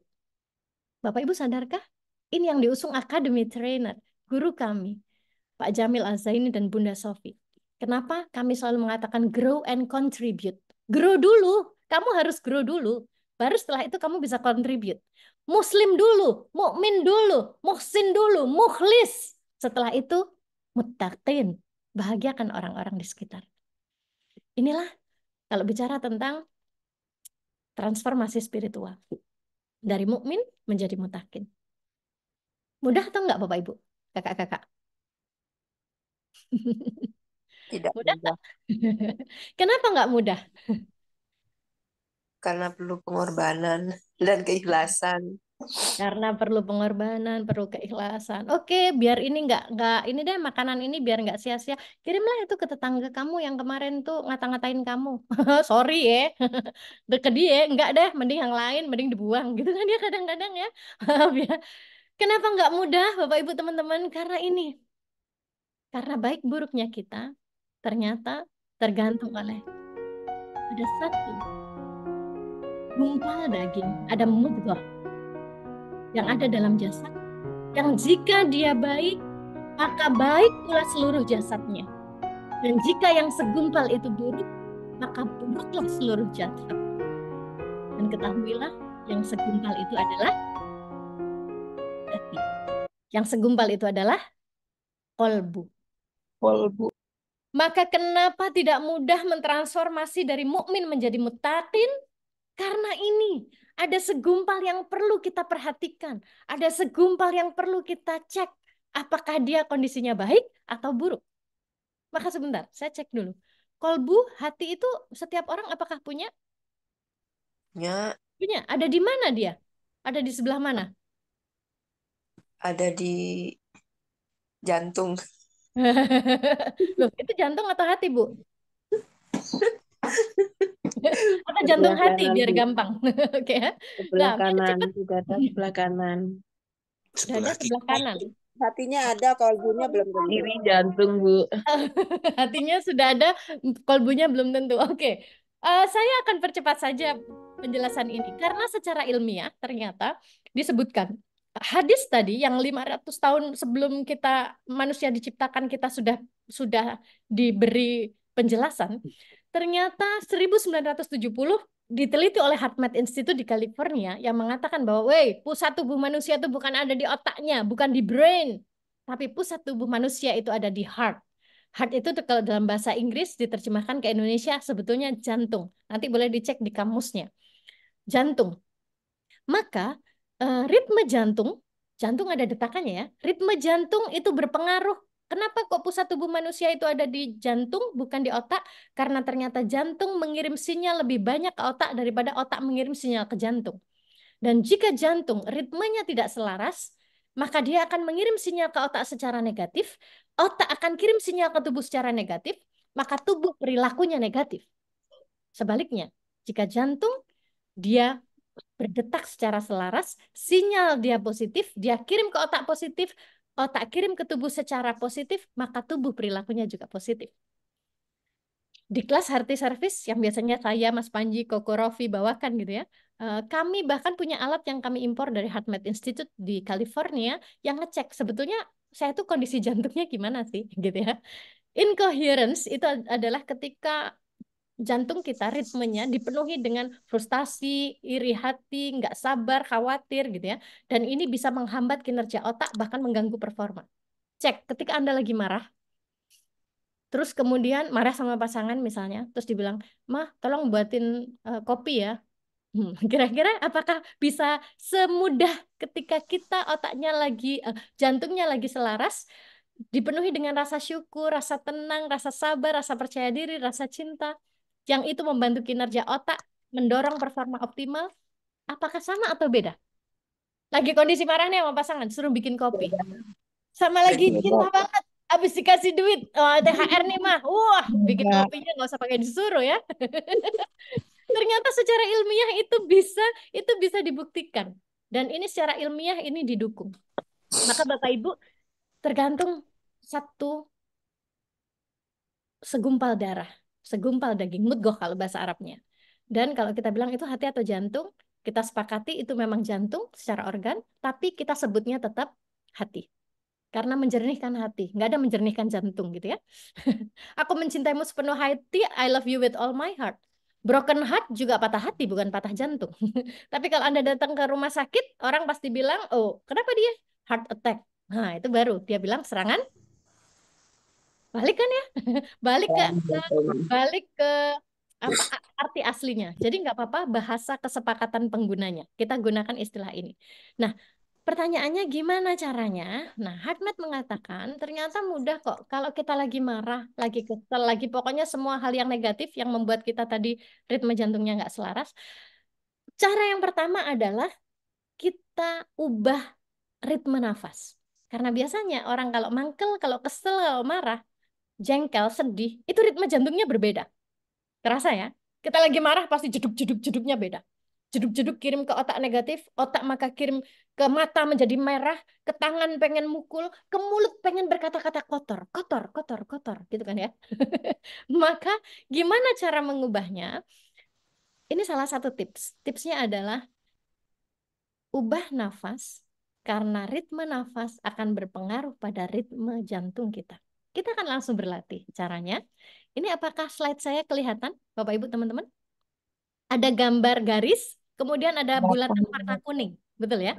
Bapak Ibu sadarkah? Ini yang diusung Akademi Trainer, guru kami, Pak Jamil Azzaini dan Bunda Sofi. Kenapa kami selalu mengatakan grow and contribute? Grow dulu, kamu harus grow dulu. Baru setelah itu kamu bisa contribute. Muslim dulu, mukmin dulu, muhsin dulu, mukhlis. Setelah itu, muttaqin, bahagiakan orang-orang di sekitar. Inilah kalau bicara tentang transformasi spiritual dari mukmin menjadi muttaqin. Mudah atau enggak Bapak Ibu, kakak-kakak? Tidak mudah. Kenapa enggak mudah? Karena perlu pengorbanan dan keikhlasan. Karena perlu pengorbanan, perlu keikhlasan. Oke, biar ini nggak ini deh makanan ini biar nggak sia-sia. Kirimlah itu ke tetangga kamu yang kemarin tuh ngata-ngatain kamu. Sorry ya, ke dia nggak deh, mending yang lain, mending dibuang gitu kan dia kadang-kadang ya. Kenapa nggak mudah, Bapak Ibu teman-teman? Karena ini, karena baik buruknya kita ternyata tergantung oleh ada satu gumpal daging, ada mudghah yang ada dalam jasad, yang jika dia baik, maka baik pula seluruh jasadnya. Dan jika yang segumpal itu buruk, maka buruklah seluruh jasad. Dan ketahuilah, yang segumpal itu adalah hati. Yang segumpal itu adalah kolbu. Kolbu. Maka kenapa tidak mudah mentransformasi dari mukmin menjadi muttaqin? Karena ini. Ada segumpal yang perlu kita perhatikan. Ada segumpal yang perlu kita cek. Apakah dia kondisinya baik atau buruk? Maka sebentar, saya cek dulu. Kolbu, hati itu setiap orang apakah punya? Punya. Punya. Ada di mana dia? Ada di sebelah mana? Ada di jantung. Loh, itu jantung atau hati, Bu? Atau jantung hati biar gampang. Oke. Sebelah kanan, dada sebelah kanan. Dada sebelah kanan. Hatinya ada, kolbunya belum tentu. Ini jantung, Bu. Hatinya sudah ada, kolbunya belum tentu. Oke. Saya akan percepat saja penjelasan ini karena secara ilmiah ternyata disebutkan hadis tadi yang 500 tahun sebelum kita manusia diciptakan kita sudah diberi penjelasan, ternyata 1970 diteliti oleh HeartMed Institute di California yang mengatakan bahwa pusat tubuh manusia itu bukan ada di otaknya, bukan di brain, tapi pusat tubuh manusia itu ada di heart. Heart itu kalau dalam bahasa Inggris diterjemahkan ke Indonesia sebetulnya jantung. Nanti boleh dicek di kamusnya. Jantung. Maka ritme jantung ada detakannya ya. Ritme jantung itu berpengaruh. Kenapa kok pusat tubuh manusia itu ada di jantung bukan di otak? Karena ternyata jantung mengirim sinyal lebih banyak ke otak daripada otak mengirim sinyal ke jantung. Dan jika jantung ritmenya tidak selaras, maka dia akan mengirim sinyal ke otak secara negatif, otak akan kirim sinyal ke tubuh secara negatif, maka tubuh perilakunya negatif. Sebaliknya, jika jantung dia berdetak secara selaras, sinyal dia positif, dia kirim ke otak positif, otak kirim ke tubuh secara positif, maka tubuh perilakunya juga positif. Di kelas Hearty Service yang biasanya saya, Mas Panji, Koko Rofi bawakan gitu ya, kami bahkan punya alat yang kami impor dari HeartMed Institute di California yang ngecek sebetulnya saya tuh kondisi jantungnya gimana sih gitu ya. Incoherence itu adalah ketika jantung kita ritmenya dipenuhi dengan frustasi, iri hati, nggak sabar, khawatir gitu ya. Dan ini bisa menghambat kinerja otak bahkan mengganggu performa. Cek ketika Anda lagi marah, terus kemudian marah sama pasangan misalnya, terus dibilang, "Mah, tolong buatin kopi ya." Kira-kira apakah bisa semudah ketika kita otaknya lagi, jantungnya lagi selaras, dipenuhi dengan rasa syukur, rasa tenang, rasa sabar, rasa percaya diri, rasa cinta? Yang itu membantu kinerja otak, mendorong performa optimal, apakah sama atau beda? Lagi kondisi marahnya sama pasangan, suruh bikin kopi. Sama lagi cinta banget, habis dikasih duit, THR nih mah, wah bikin kopinya nggak usah pakai disuruh ya. Ternyata secara ilmiah itu bisa dibuktikan. Dan ini secara ilmiah ini didukung. Maka Bapak Ibu, tergantung satu segumpal darah. Segumpal daging, mudghah kalau bahasa Arabnya. Dan kalau kita bilang itu hati atau jantung, kita sepakati itu memang jantung secara organ, tapi kita sebutnya tetap hati. Karena menjernihkan hati, nggak ada menjernihkan jantung gitu ya. Aku mencintaimu sepenuh hati, I love you with all my heart. Broken heart juga patah hati, bukan patah jantung. Tapi kalau Anda datang ke rumah sakit, orang pasti bilang, oh kenapa dia? Heart attack. Nah itu baru, dia bilang serangan. Balik kan ya, balik ke apa, arti aslinya. Jadi nggak apa-apa bahasa kesepakatan penggunanya. Kita gunakan istilah ini. Nah, pertanyaannya gimana caranya? Nah, HeartMed mengatakan ternyata mudah kok. Kalau kita lagi marah, lagi kesel, lagi pokoknya semua hal yang negatif yang membuat kita tadi ritme jantungnya nggak selaras. Cara yang pertama adalah kita ubah ritme nafas. Karena biasanya orang kalau mangkel, kalau kesel, kalau marah, jengkel, sedih, itu ritme jantungnya berbeda. Terasa ya? Kita lagi marah pasti jeduk-jeduknya beda. Jeduk-jeduk kirim ke otak negatif, otak maka kirim ke mata menjadi merah, ke tangan pengen mukul, ke mulut pengen berkata-kata kotor, kotor, kotor, kotor, gitu kan ya. Maka gimana cara mengubahnya? Ini salah satu tips. Tipsnya adalah ubah nafas, karena ritme nafas akan berpengaruh pada ritme jantung kita. Kita akan langsung berlatih caranya. Ini apakah slide saya kelihatan, Bapak Ibu teman-teman? Ada gambar garis, kemudian ada bulatan warna kuning, betul ya?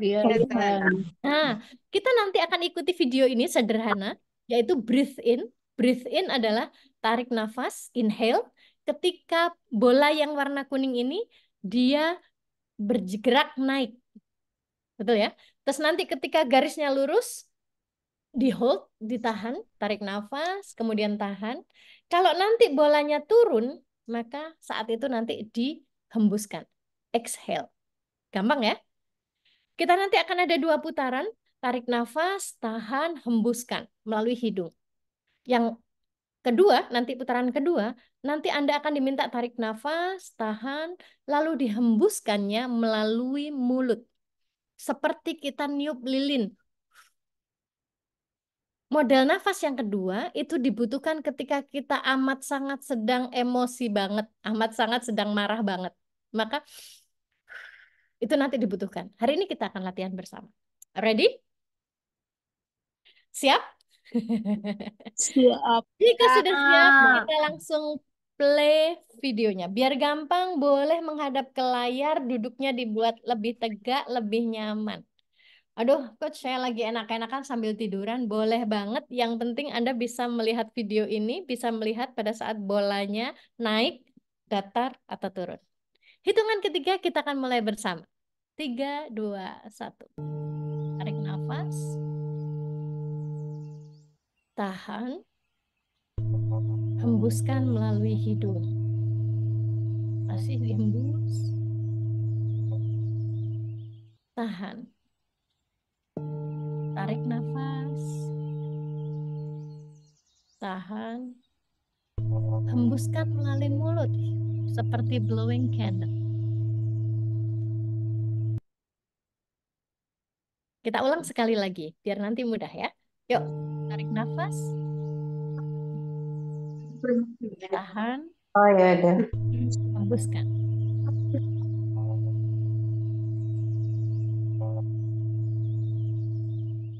Nah, kita nanti akan ikuti video ini sederhana, yaitu breathe in. Breathe in adalah tarik nafas, inhale. Ketika bola yang warna kuning ini, dia bergerak naik, betul ya? Terus nanti ketika garisnya lurus, di hold, ditahan, tarik nafas, kemudian tahan. Kalau nanti bolanya turun, maka saat itu nanti dihembuskan. Exhale. Gampang ya? Kita nanti akan ada 2 putaran, tarik nafas, tahan, hembuskan melalui hidung. Yang kedua, nanti putaran kedua, nanti Anda akan diminta tarik nafas, tahan, lalu dihembuskannya melalui mulut. Seperti kita niup lilin. Model nafas yang kedua itu dibutuhkan ketika kita amat sangat sedang emosi banget, amat sangat sedang marah banget. Maka itu nanti dibutuhkan. Hari ini kita akan latihan bersama. Ready? Siap? Siap. Jika sudah siap, kita langsung play videonya. Biar gampang, boleh menghadap ke layar, duduknya dibuat lebih tegak, lebih nyaman. Aduh, coach, saya lagi enak-enakan sambil tiduran. Boleh banget. Yang penting Anda bisa melihat video ini, bisa melihat pada saat bolanya naik, datar, atau turun. Hitungan ketiga kita akan mulai bersama. 3, 2, 1. Tarik nafas. Tahan. Hembuskan melalui hidung. Masih dihembus. Tahan. Tarik nafas, tahan, hembuskan melalui mulut seperti blowing candle. Kita ulang sekali lagi, biar nanti mudah ya. Yuk, tarik nafas, tahan, hembuskan.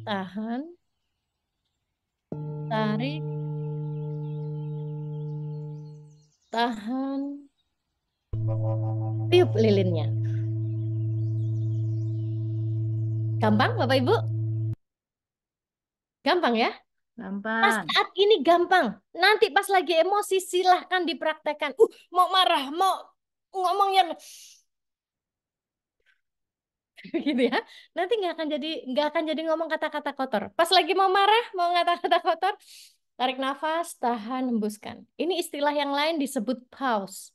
Tahan, tarik, tahan, tiup lilinnya. Gampang, Bapak Ibu? Gampang ya? Gampang. Pas saat ini gampang. Nanti pas lagi emosi silahkan dipraktekkan. Mau marah, mau ngomongnya gitu ya, nanti nggak akan jadi ngomong kata-kata kotor. Pas lagi mau marah, mau kata-kata kotor, tarik nafas, tahan, hembuskan. Ini istilah yang lain disebut pause.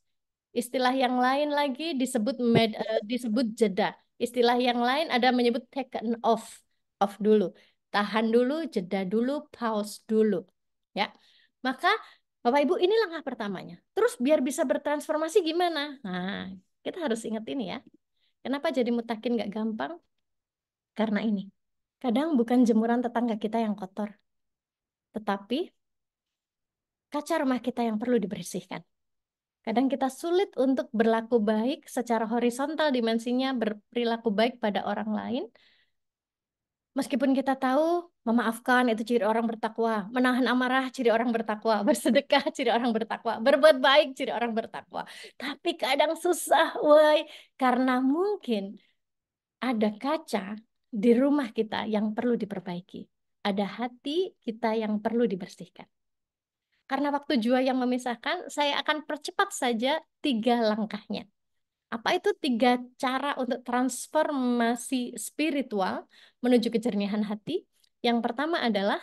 Istilah yang lain lagi disebut jeda. Istilah yang lain ada menyebut take an off, off dulu, tahan dulu, jeda dulu, pause dulu, ya. Maka Bapak Ibu ini langkah pertamanya. Terus biar bisa bertransformasi gimana? Nah, kita harus ingat ini ya. Kenapa jadi mutakin gak gampang? Karena ini. Kadang bukan jemuran tetangga kita yang kotor. Tetapi kaca rumah kita yang perlu dibersihkan. Kadang kita sulit untuk berlaku baik secara horizontal dimensinya, berperilaku baik pada orang lain. Meskipun kita tahu memaafkan itu ciri orang bertakwa. Menahan amarah ciri orang bertakwa. Bersedekah ciri orang bertakwa. Berbuat baik ciri orang bertakwa. Tapi kadang susah, woy. Karena mungkin ada kaca di rumah kita yang perlu diperbaiki. Ada hati kita yang perlu dibersihkan. Karena waktu jua yang memisahkan, saya akan percepat saja 3 langkahnya. Apa itu 3 cara untuk transformasi spiritual menuju kejernihan hati? Yang pertama adalah,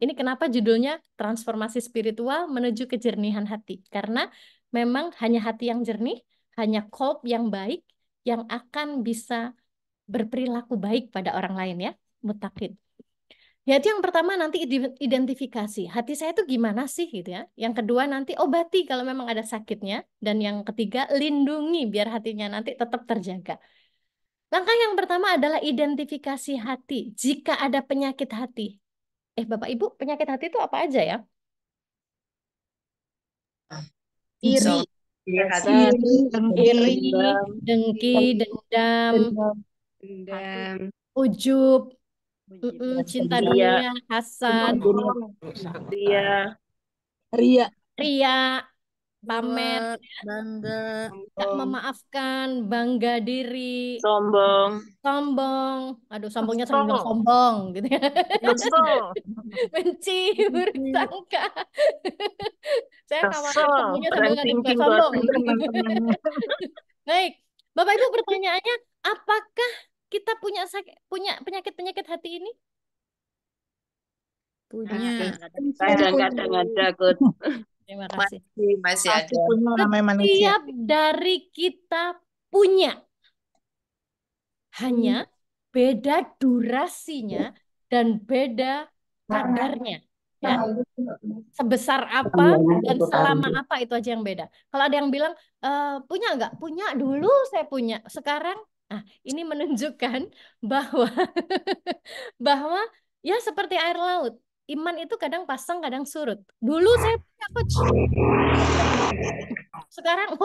ini kenapa judulnya transformasi spiritual menuju kejernihan hati. Karena memang hanya hati yang jernih, hanya kolb yang baik, yang akan bisa berperilaku baik pada orang lain ya, mutakin. Yaitu yang pertama nanti identifikasi. Hati saya itu gimana sih gitu ya. Yang kedua nanti obati kalau memang ada sakitnya. Dan yang ketiga lindungi biar hatinya nanti tetap terjaga. Langkah yang pertama adalah identifikasi hati. Jika ada penyakit hati. Bapak Ibu, penyakit hati itu apa aja ya? Iri. Iri, dengki, dendam. Ujub. Cinta dunia, hasad, ria, pamer, bangga, tak memaafkan, bangga diri, sombong, aduh sombongnya sambil sombong gitu ya, benci, buruk sangka, saya khawatir sombongnya sambil ngadu sombong. Baik, Bapak Ibu pertanyaannya, apakah kita punya penyakit-penyakit hati ini? Punya. Kadang-kadang ada, Gut. Terima kasih. Masih ada. Setiap dari kita punya. Hanya beda durasinya dan beda kadarnya. Ya. Sebesar apa dan selama apa itu aja yang beda. Kalau ada yang bilang, punya nggak? Punya dulu saya punya. Sekarang nah, ini menunjukkan bahwa ya seperti air laut, iman itu kadang pasang, kadang surut. Dulu saya punya coach.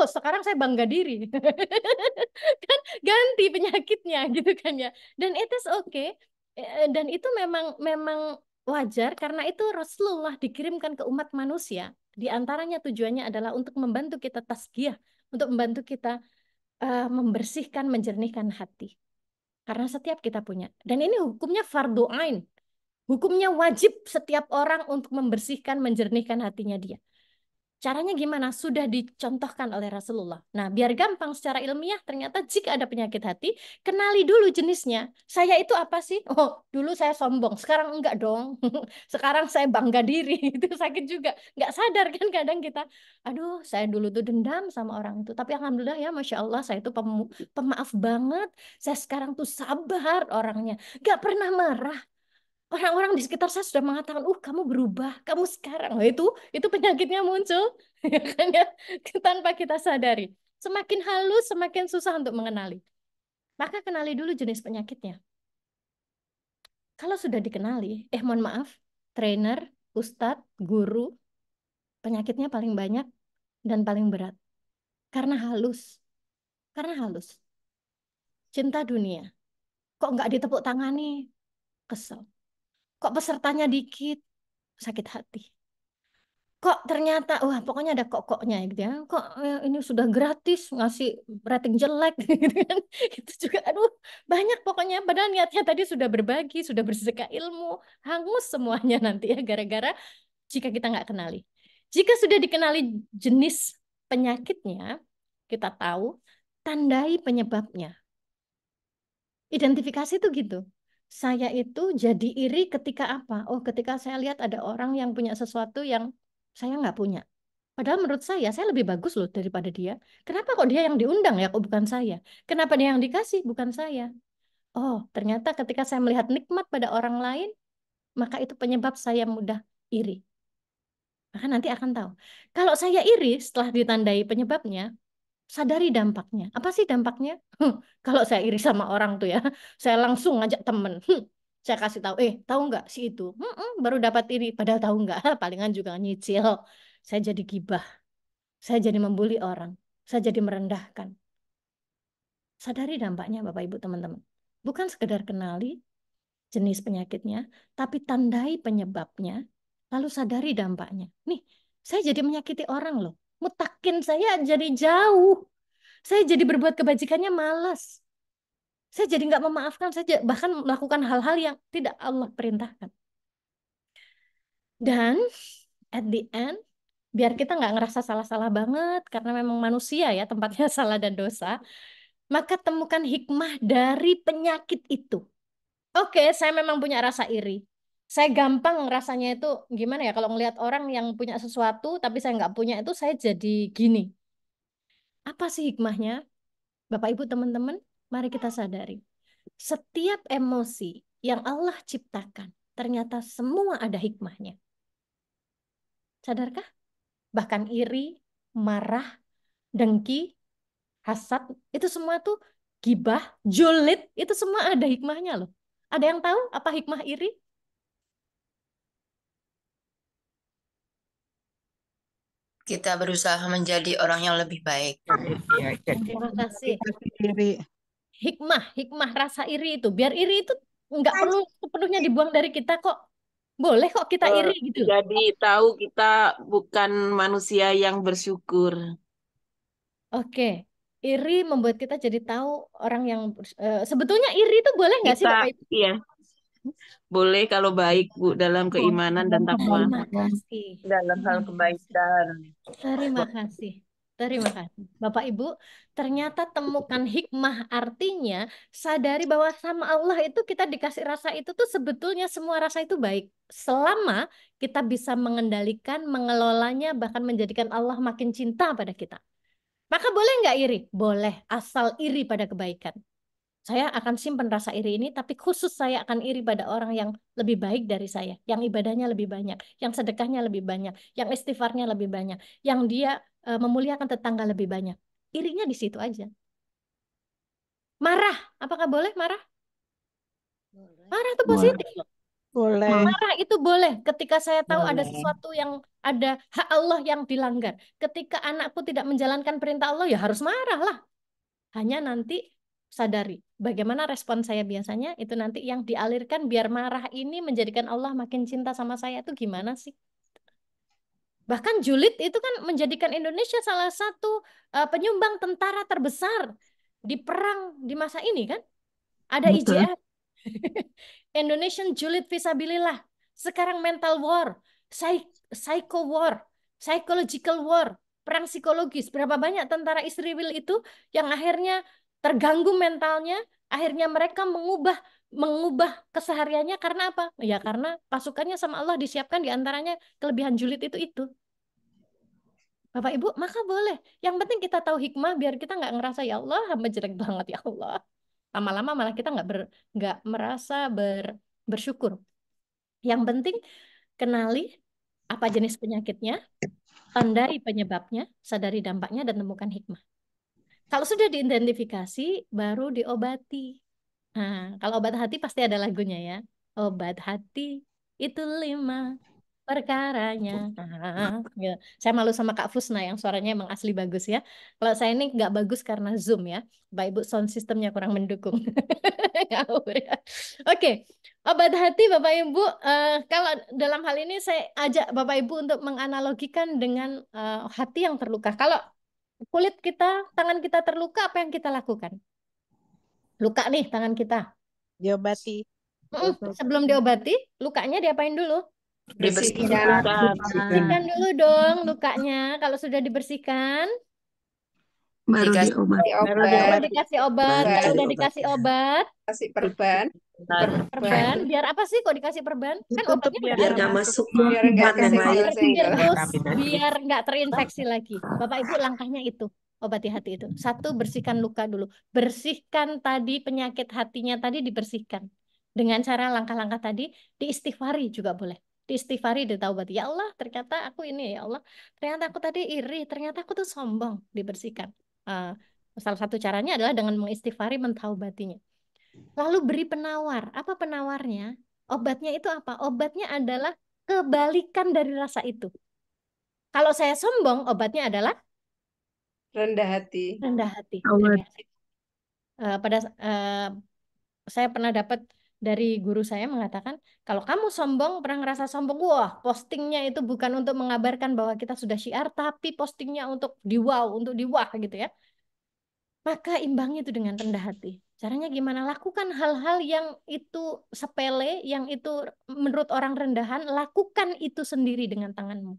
Sekarang saya bangga diri. Kan ganti penyakitnya gitu kan ya. Dan it is okay. Dan itu memang wajar karena itu Rasulullah dikirimkan ke umat manusia. Di antaranya tujuannya adalah untuk membantu kita tazkiyah, untuk membantu kita membersihkan, menjernihkan hati. Karena setiap kita punya. Dan ini hukumnya fardhu ain. Hukumnya wajib setiap orang untuk membersihkan, menjernihkan hatinya dia. Caranya gimana? Sudah dicontohkan oleh Rasulullah. Nah, biar gampang secara ilmiah, ternyata jika ada penyakit hati, kenali dulu jenisnya. Saya itu apa sih? Oh, dulu saya sombong. Sekarang enggak dong. Sekarang saya bangga diri. Itu sakit juga. Enggak sadar kan kadang kita, aduh, saya dulu tuh dendam sama orang itu. Tapi alhamdulillah ya, Masya Allah, saya itu pemaaf banget. Saya sekarang tuh sabar orangnya. Enggak pernah marah. Orang-orang di sekitar saya sudah mengatakan, kamu berubah, kamu sekarang. Nah, itu penyakitnya muncul, ya kan ya? Tanpa kita sadari. Semakin halus, semakin susah untuk mengenali. Maka kenali dulu jenis penyakitnya. Kalau sudah dikenali, mohon maaf, trainer, ustadz, guru, penyakitnya paling banyak dan paling berat. Karena halus. Karena halus. Cinta dunia. Kok nggak ditepuk tangani? Kesel. Kok pesertanya dikit, sakit hati. Kok ternyata, pokoknya ada kokoknya gitu ya. Kok ini sudah gratis, ngasih rating jelek gitu kan. Itu juga, aduh, banyak pokoknya. Padahal niatnya tadi sudah berbagi, sudah bersedekah ilmu. Hangus semuanya nanti ya, gara-gara jika kita nggak kenali. Jika sudah dikenali jenis penyakitnya, kita tahu, tandai penyebabnya. Identifikasi itu gitu. Saya itu jadi iri ketika apa? Oh, ketika saya lihat ada orang yang punya sesuatu yang saya nggak punya. Padahal menurut saya lebih bagus loh daripada dia. Kenapa kok dia yang diundang ya, kok bukan saya? Kenapa dia yang dikasih, bukan saya? Oh, ternyata ketika saya melihat nikmat pada orang lain, maka itu penyebab saya mudah iri. Maka nanti akan tahu. Kalau saya iri setelah ditandai penyebabnya, sadari dampaknya. Apa sih dampaknya? Kalau saya iri sama orang tuh ya, saya langsung ngajak temen. Saya kasih tahu, tahu nggak si itu? Baru dapat iri, padahal tahu nggak? Palingan juga nyicil. Saya jadi gibah. Saya jadi membuli orang. Saya jadi merendahkan. Sadari dampaknya, Bapak Ibu teman-teman. Bukan sekedar kenali jenis penyakitnya, tapi tandai penyebabnya, lalu sadari dampaknya. Nih, saya jadi menyakiti orang loh. Mutakin saya jadi jauh. Saya jadi berbuat kebajikannya malas. Saya jadi nggak memaafkan. Saya bahkan melakukan hal-hal yang tidak Allah perintahkan. Dan at the end, biar kita nggak ngerasa salah-salah banget, karena memang manusia ya tempatnya salah dan dosa, maka temukan hikmah dari penyakit itu. Oke, saya memang punya rasa iri. Saya gampang rasanya itu gimana ya, kalau ngelihat orang yang punya sesuatu tapi saya nggak punya itu saya jadi gini. Apa sih hikmahnya? Bapak Ibu teman-teman, mari kita sadari. Setiap emosi yang Allah ciptakan, ternyata semua ada hikmahnya. Sadarkah? Bahkan iri, marah, dengki, hasad, itu semua tuh gibah, julid, itu semua ada hikmahnya loh. Ada yang tahu apa hikmah iri? Kita berusaha menjadi orang yang lebih baik. Terima kasih. Hikmah rasa iri itu. Biar iri itu nggak perlu sepenuhnya dibuang dari kita kok. Boleh kok kita iri gitu. Jadi tahu kita bukan manusia yang bersyukur. Oke. Iri membuat kita jadi tahu orang yang... sebetulnya iri itu boleh nggak sih Bapak Ibu? Iya. Boleh kalau baik Bu, dalam keimanan dan takwa. Terima kasih. Dalam hal kebaikan. Terima kasih. Terima kasih. Bapak Ibu, ternyata temukan hikmah artinya sadari bahwa sama Allah itu kita dikasih rasa itu tuh sebetulnya semua rasa itu baik. Selama kita bisa mengendalikan, mengelolanya, bahkan menjadikan Allah makin cinta pada kita. Maka boleh nggak iri? Boleh, asal iri pada kebaikan. Saya akan simpan rasa iri ini, tapi khusus saya akan iri pada orang yang lebih baik dari saya, yang ibadahnya lebih banyak, yang sedekahnya lebih banyak, yang istighfarnya lebih banyak, yang dia memuliakan tetangga lebih banyak. Irinya di situ aja. Marah, apakah boleh marah? Marah itu positif. Boleh. Marah itu boleh. Ketika saya tahu ada sesuatu yang ada hak Allah yang dilanggar. Ketika anakku tidak menjalankan perintah Allah, ya harus marah lah. Hanya nanti sadari. Bagaimana respon saya biasanya itu nanti yang dialirkan biar marah ini menjadikan Allah makin cinta sama saya itu gimana sih? Bahkan julid itu kan menjadikan Indonesia salah satu penyumbang tentara terbesar di perang di masa ini kan? Ada IJF. Indonesian Julid Visabilillah. Sekarang mental war, psycho war, psychological war, perang psikologis. Berapa banyak tentara Israel itu yang akhirnya terganggu mentalnya, akhirnya mereka mengubah kesehariannya karena apa? Ya karena pasukannya sama Allah disiapkan diantaranya kelebihan julid itu. Bapak Ibu, maka boleh. Yang penting kita tahu hikmah biar kita nggak ngerasa ya Allah hamba jelek banget ya Allah. Lama-lama malah kita nggak merasa bersyukur. Yang penting kenali apa jenis penyakitnya, tandai penyebabnya, sadari dampaknya, dan temukan hikmah. Kalau sudah diidentifikasi, baru diobati. Nah, kalau obat hati pasti ada lagunya ya. Obat hati itu 5 perkaranya. Nah, gitu. Saya malu sama Kak Fusna yang suaranya emang asli bagus ya. Kalau saya ini nggak bagus karena Zoom ya. Bapak Ibu sound systemnya kurang mendukung. Oke. Obat hati Bapak Ibu, kalau dalam hal ini saya ajak Bapak Ibu untuk menganalogikan dengan hati yang terluka. Kalau kulit kita, tangan kita terluka, apa yang kita lakukan? Luka nih tangan kita. Diobati. Sebelum diobati, lukanya diapain dulu? Dibersihkan. Dibersihkan dulu dong lukanya. Kalau sudah dibersihkan, baru dikasih obat. Kalau udah dikasih obat, kasih perban. Perban, biar apa sih kok dikasih perban? Kan obatnya biar nggak masuk, biar nggak terinfeksi lagi. Bapak Ibu langkahnya itu, obati hati itu. Satu, bersihkan luka dulu. Bersihkan tadi penyakit hatinya tadi dibersihkan. Dengan cara langkah-langkah tadi, diistighfari juga boleh. Diistighfari, ditaubati. Ya Allah, ternyata aku ini ya Allah. Ternyata aku tadi iri, ternyata aku tuh sombong. Dibersihkan. Salah satu caranya adalah dengan mengistighfari, mentaubatinya. Lalu beri penawar. Apa penawarnya? Obatnya itu apa? Obatnya adalah kebalikan dari rasa itu. Kalau saya sombong, obatnya adalah rendah hati. Rendah hati. Saya pernah dapat dari guru saya mengatakan, kalau kamu sombong, pernah ngerasa sombong, wah postingnya itu bukan untuk mengabarkan bahwa kita sudah syiar, tapi postingnya untuk di-wow, untuk di-wah gitu ya. Maka imbangi itu dengan rendah hati. Caranya gimana? Lakukan hal-hal yang itu sepele, yang itu menurut orang rendahan, lakukan itu sendiri dengan tanganmu.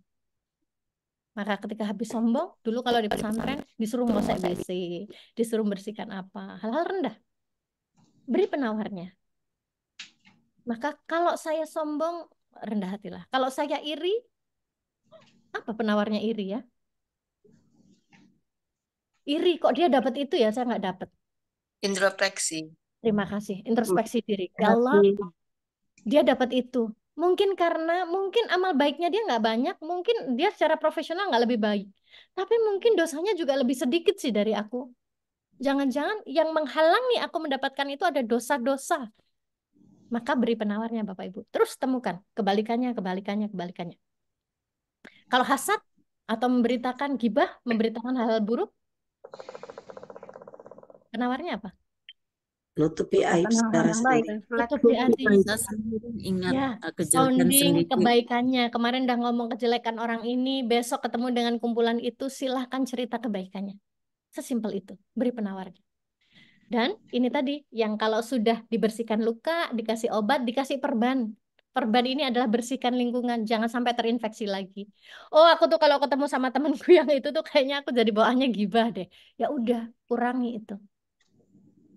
Maka ketika habis sombong, dulu kalau di pesantren disuruh ngosek WC, disuruh bersihkan apa, hal-hal rendah. Beri penawarnya. Maka kalau saya sombong, rendah hatilah. Kalau saya iri, apa penawarnya iri ya? Iri, kok dia dapat itu ya, saya nggak dapat. Introspeksi. Terima kasih. Introspeksi diri. Kalau dia dapat itu, mungkin karena mungkin amal baiknya dia nggak banyak, mungkin dia secara profesional nggak lebih baik, tapi mungkin dosanya juga lebih sedikit sih dari aku. Jangan-jangan yang menghalangi aku mendapatkan itu ada dosa-dosa. Maka beri penawarnya Bapak Ibu. Terus temukan kebalikannya, kebalikannya, kebalikannya. Kalau hasad atau memberitakan gibah, memberitakan hal-hal buruk, penawarnya apa? Nutupi aib saudara sendiri. Nutupi aib sendiri. Ingat ya, kejelekan sendiri. Kebaikannya. Kemarin udah ngomong kejelekan orang ini, besok ketemu dengan kumpulan itu, silahkan cerita kebaikannya. Sesimpel itu. Beri penawarnya. Dan ini tadi, yang kalau sudah dibersihkan luka, dikasih obat, dikasih perban. Perban ini adalah bersihkan lingkungan. Jangan sampai terinfeksi lagi. Oh, aku tuh kalau ketemu sama temanku yang itu tuh kayaknya aku jadi bawaannya gibah deh. Ya udah, kurangi itu.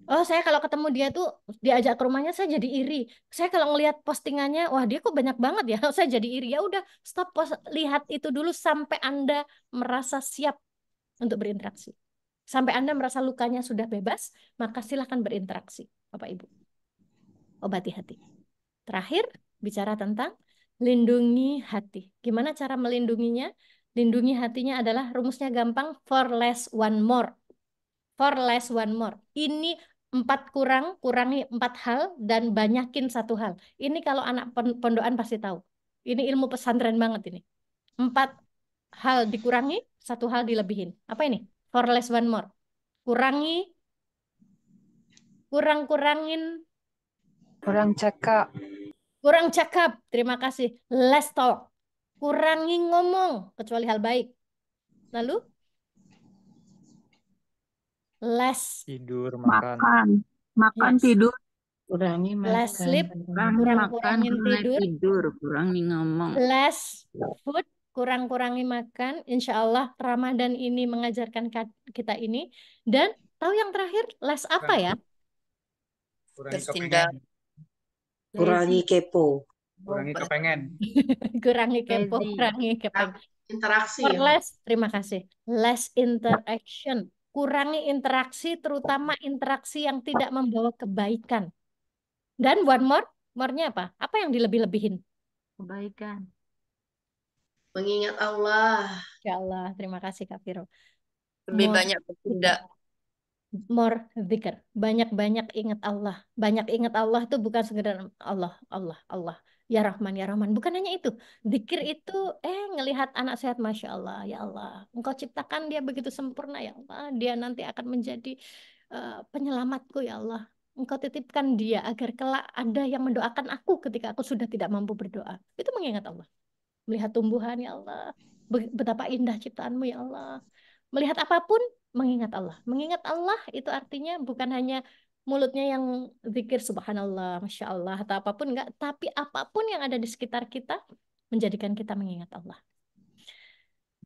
Oh, saya kalau ketemu dia tuh diajak ke rumahnya saya jadi iri. Saya kalau ngelihat postingannya, wah dia kok banyak banget ya. Saya jadi iri. Ya udah, stop post, lihat itu dulu sampai Anda merasa siap untuk berinteraksi. Sampai Anda merasa lukanya sudah bebas, maka silakan berinteraksi, Bapak Ibu. Obati hati. Terakhir, bicara tentang lindungi hati. Gimana cara melindunginya? Lindungi hatinya adalah rumusnya gampang, for less one more. For less one more. Ini 4 kurang, kurangi 4 hal, dan banyakin 1 hal. Ini kalau anak pondokan pasti tahu. Ini ilmu pesantren banget ini. 4 hal dikurangi, 1 hal dilebihin. Apa ini? For less one more. Kurangi kurang-kurangin. Kurang cakap, terima kasih. Less talk. Kurangi ngomong, kecuali hal baik. Lalu? Less. Tidur, makan. Makan, yes. Tidur. Kurangi makan. Less sleep. Kurang-kurangin tidur. Kurangi ngomong. Less food. Kurang-kurangi makan. Insya Allah Ramadan ini mengajarkan kita ini. Dan tahu yang terakhir, less apa ya? Bertindak. Kurangi kepo. Kurangi kepengen. Kurangi kepo, kurangi kepengen. Interaksi. For less, terima kasih. Less interaction. Kurangi interaksi, terutama interaksi yang tidak membawa kebaikan. Dan one more, more-nya apa? Apa yang dilebih-lebihin? Kebaikan. Mengingat Allah. Ya Allah, terima kasih Kak Firo. Lebih banyak bertindak. More zikir, banyak-banyak ingat Allah. Banyak ingat Allah itu bukan sekedar Allah, Allah, Allah. Ya Rahman, Ya Rahman. Bukan hanya itu. Zikir itu ngelihat anak sehat, Masya Allah, Ya Allah. Engkau ciptakan dia begitu sempurna, Ya Allah. Dia nanti akan menjadi penyelamatku, Ya Allah. Engkau titipkan dia agar kelak ada yang mendoakan aku ketika aku sudah tidak mampu berdoa. Itu mengingat Allah. Melihat tumbuhan, Ya Allah. Betapa indah ciptaanmu, Ya Allah. Melihat apapun, mengingat Allah. Mengingat Allah itu artinya bukan hanya mulutnya yang zikir subhanallah, masya Allah, atau apapun enggak, tapi apapun yang ada di sekitar kita menjadikan kita mengingat Allah.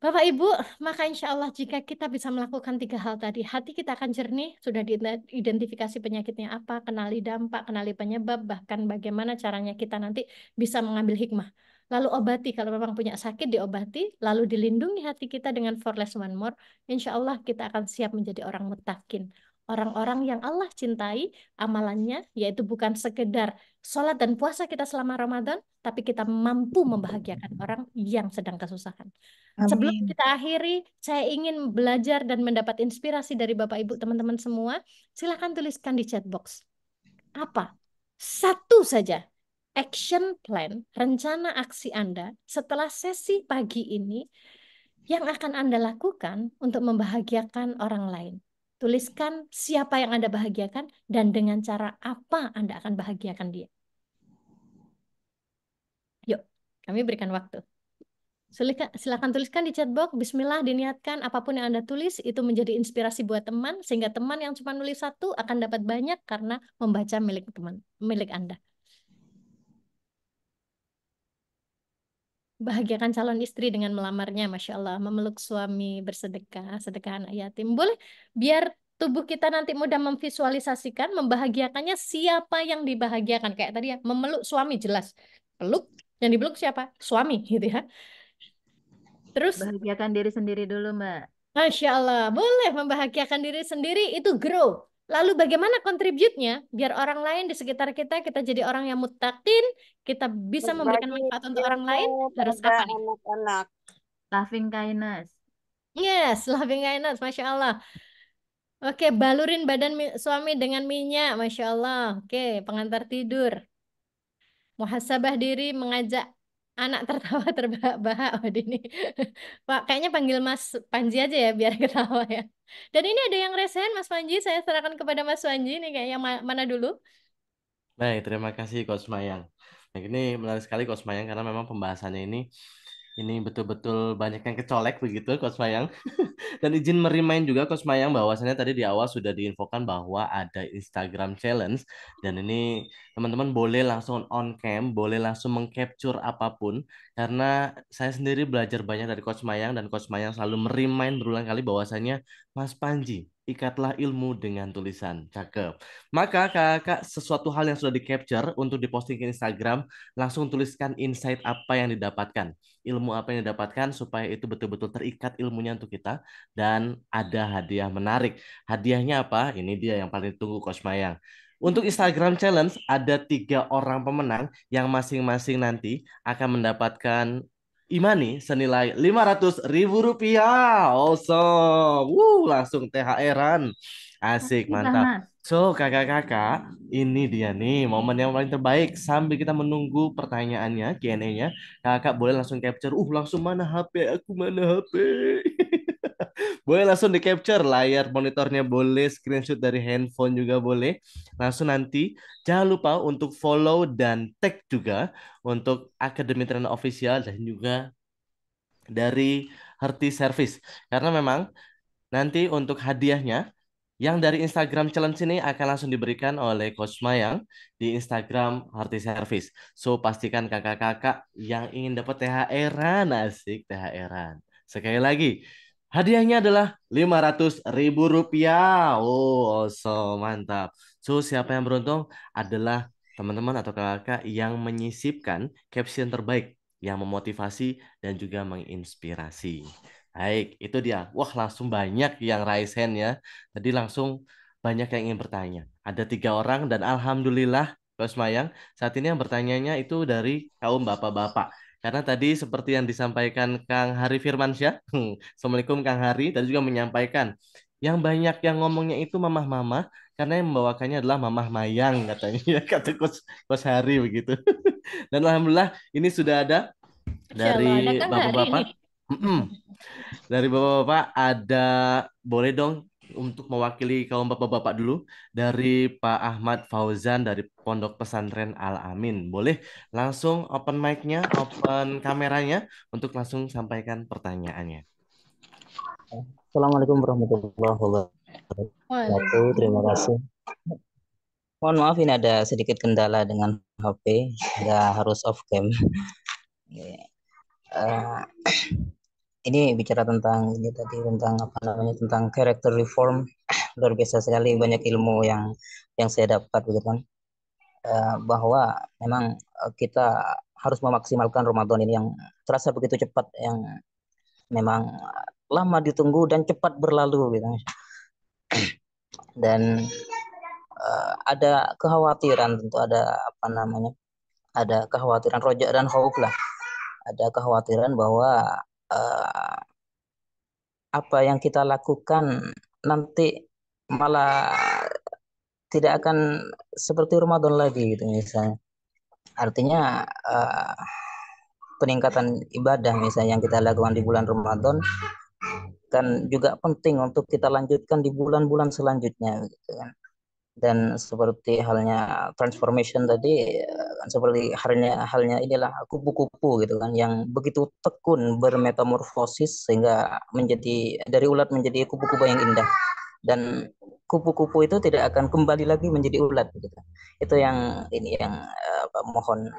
Bapak Ibu, maka insya Allah jika kita bisa melakukan 3 hal tadi, hati kita akan jernih, sudah diidentifikasi penyakitnya apa, kenali dampak, kenali penyebab, bahkan bagaimana caranya kita nanti bisa mengambil hikmah. Lalu obati, kalau memang punya sakit diobati, lalu dilindungi hati kita dengan for less one more, insya Allah kita akan siap menjadi orang mutakin. Orang-orang yang Allah cintai amalannya, yaitu bukan sekedar sholat dan puasa kita selama Ramadan, tapi kita mampu membahagiakan orang yang sedang kesusahan. Amin. Sebelum kita akhiri, saya ingin belajar dan mendapat inspirasi dari Bapak Ibu teman-teman semua, silakan tuliskan di chat box. Apa? 1 saja. Action plan, rencana aksi Anda setelah sesi pagi ini yang akan Anda lakukan untuk membahagiakan orang lain. Tuliskan siapa yang Anda bahagiakan dan dengan cara apa Anda akan bahagiakan dia. Yuk, kami berikan waktu. Silakan tuliskan di chatbox, bismillah diniatkan, apapun yang Anda tulis itu menjadi inspirasi buat teman, sehingga teman yang cuma nulis 1 akan dapat banyak karena membaca milik Anda. Bahagiakan calon istri dengan melamarnya, Masya Allah. Memeluk suami, bersedekah, sedekah anak yatim. Boleh, biar tubuh kita nanti mudah memvisualisasikan, membahagiakannya siapa yang dibahagiakan. Kayak tadi ya, memeluk suami, jelas. Peluk, yang dipeluk siapa? Suami, gitu ya. Terus, bahagiakan diri sendiri dulu, Mbak. Masya Allah, boleh membahagiakan diri sendiri, itu grow. Lalu bagaimana kontributnya biar orang lain di sekitar kita jadi orang yang mutakin, kita bisa memberikan manfaat untuk orang lain, harus apa nih? Anak-anak. Loving kindness. Yes, loving kindness, Masya Allah. Oke, balurin badan suami dengan minyak, Masya Allah. Oke, pengantar tidur. Muhasabah diri, mengajak anak tertawa terbahak-bahak. Oh, ini Pak, kayaknya panggil Mas Panji aja ya biar ketawa ya. Dan ini ada yang resen, Mas Panji. Saya serahkan kepada Mas Panji nih, kayak yang mana dulu? Baik, terima kasih Coach Mayang. Nah, ini menarik sekali Coach Mayang karena memang pembahasannya ini betul-betul banyak yang kecolek begitu Coach Mayang. Dan izin merimain juga Coach Mayang bahwasannya tadi di awal sudah diinfokan bahwa ada Instagram Challenge. Dan ini teman-teman boleh langsung on cam, boleh langsung mengcapture apapun. Karena saya sendiri belajar banyak dari Coach Mayang dan Coach Mayang selalu merimain berulang kali bahwasannya Mas Panji, ikatlah ilmu dengan tulisan. Cakep. Maka kakak, sesuatu hal yang sudah di-capture untuk diposting ke Instagram, langsung tuliskan insight apa yang didapatkan. Ilmu apa yang didapatkan supaya itu betul-betul terikat ilmunya untuk kita. Dan ada hadiah menarik. Hadiahnya apa? Ini dia yang paling ditunggu Coach Mayang. Untuk Instagram Challenge, ada 3 orang pemenang yang masing-masing nanti akan mendapatkan Imani senilai Rp500.000. Awesome. Langsung THR-an. Asik, mantap. So, kakak-kakak, ini dia nih momen yang paling terbaik. Sambil kita menunggu pertanyaannya, Q&A-nya, kakak boleh langsung capture. Langsung mana HP? Aku mana HP? Boleh langsung di capture layar monitornya, boleh screenshot dari handphone juga boleh. Langsung nanti jangan lupa untuk follow dan tag juga untuk Akademi Trainer Official dan juga dari Hearty Service. Karena memang nanti untuk hadiahnya yang dari Instagram Challenge ini akan langsung diberikan oleh Coach Mayang di Instagram Hearty Service. So, pastikan kakak-kakak yang ingin dapat THR-an, asik THR-an. Sekali lagi, hadiahnya adalah Rp500.000. Oh, so mantap. So, siapa yang beruntung adalah teman-teman atau kakak yang menyisipkan caption terbaik yang memotivasi dan juga menginspirasi. Baik, itu dia. Wah, langsung banyak yang raise hand ya. Tadi langsung banyak yang ingin bertanya. Ada 3 orang dan alhamdulillah, Coach Mayang, saat ini yang bertanyanya itu dari kaum bapak-bapak. Karena tadi seperti yang disampaikan Kang Hari Firmansyah, Assalamualaikum Kang Hari, tadi juga menyampaikan, yang banyak yang ngomongnya itu mamah-mamah, karena yang membawakannya adalah Mamah Mayang katanya, kata Coach Hari begitu. Dan alhamdulillah ini sudah ada dari bapak-bapak. Dari bapak-bapak ada, boleh dong untuk mewakili kaum bapak-bapak dulu, dari Pak Ahmad Fauzan dari Pondok Pesantren Al Amin. Boleh langsung open mic-nya, open kameranya untuk langsung sampaikan pertanyaannya. Assalamualaikum warahmatullahi wabarakatuh. Terima kasih. Mohon maaf ini ada sedikit kendala dengan HP, ya harus off cam. Ini bicara tentang ini tadi, tentang apa namanya, tentang karakter reform. Luar biasa sekali, banyak ilmu yang saya dapat begitu kan, bahwa memang kita harus memaksimalkan Ramadan ini yang terasa begitu cepat, yang memang lama ditunggu dan cepat berlalu gitu. Dan ada kekhawatiran, tentu ada apa namanya, ada kekhawatiran roja dan khauf lah, ada kekhawatiran bahwa apa yang kita lakukan nanti malah tidak akan seperti Ramadan lagi gitu misalnya. Artinya peningkatan ibadah misalnya yang kita lakukan di bulan Ramadan kan juga penting untuk kita lanjutkan di bulan-bulan selanjutnya gitu kan. Dan seperti halnya transformation tadi, seperti halnya inilah kupu-kupu gitu kan, yang begitu tekun bermetamorfosis sehingga menjadi dari ulat menjadi kupu-kupu yang indah, dan kupu-kupu itu tidak akan kembali lagi menjadi ulat gitu kan. Itu yang ini yang mohon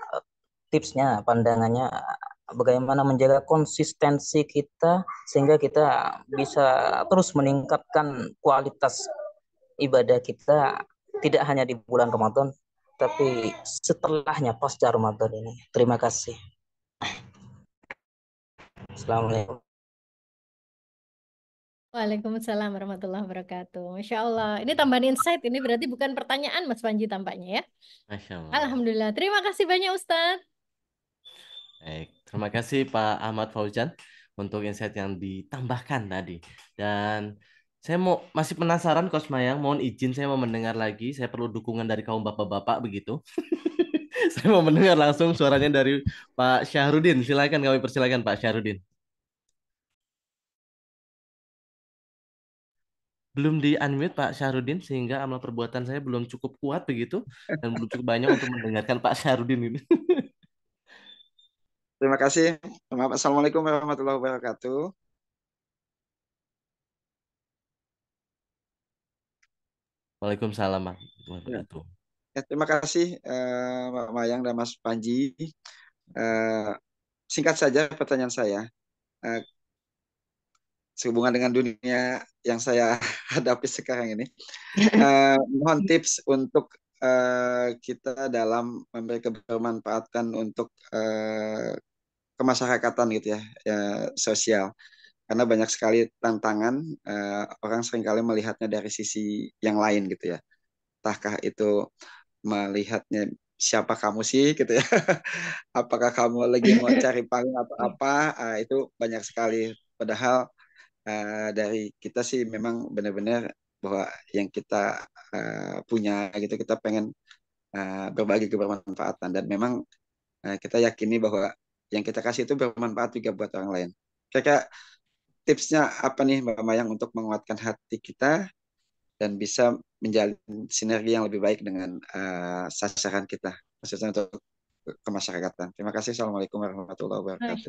tipsnya, pandangannya, bagaimana menjaga konsistensi kita sehingga kita bisa terus meningkatkan kualitas ibadah kita, tidak hanya di bulan Ramadan tapi setelahnya, pasca Ramadan ini. Terima kasih. Assalamualaikum. Waalaikumsalam warahmatullahi wabarakatuh. Masya Allah, ini tambahan insight, ini berarti bukan pertanyaan Mas Panji tampaknya ya. Masya Allah. Alhamdulillah, terima kasih banyak Ustadz. Baik, terima kasih Pak Ahmad Fauzan untuk insight yang ditambahkan tadi. Dan saya mau masih penasaran Coach Mayang, mohon izin saya mau mendengar lagi, saya perlu dukungan dari kaum bapak-bapak begitu. Saya mau mendengar langsung suaranya dari Pak Syahrudin. Silakan, kami persilakan Pak Syahrudin. Belum di-unmute Pak Syahrudin sehingga amal perbuatan saya belum cukup kuat begitu dan belum cukup banyak untuk mendengarkan Pak Syahrudin ini. Terima kasih. Assalamualaikum warahmatullahi wabarakatuh. Waalaikumsalam warahmatullahi wabarakatuh. Ya, terima kasih Pak Mayang dan Mas Panji. Singkat saja pertanyaan saya. Sehubungan dengan dunia yang saya hadapi sekarang ini. Mohon tips untuk kita dalam memberi kebermanfaatan untuk kemasyarakatan gitu ya, sosial. Karena banyak sekali tantangan, orang seringkali melihatnya dari sisi yang lain gitu ya. Tahkah itu melihatnya siapa kamu sih gitu ya. Apakah kamu lagi mau cari paling atau apa, itu banyak sekali. Padahal dari kita sih memang benar-benar bahwa yang kita punya gitu, kita pengen berbagi kebermanfaatan. Dan memang kita yakini bahwa yang kita kasih itu bermanfaat juga buat orang lain. Kira-kira tipsnya apa nih Mbak Mayang untuk menguatkan hati kita dan bisa menjalin sinergi yang lebih baik dengan sasaran kita, khususnya untuk kemasyarakatan. Terima kasih. Assalamualaikum warahmatullahi wabarakatuh.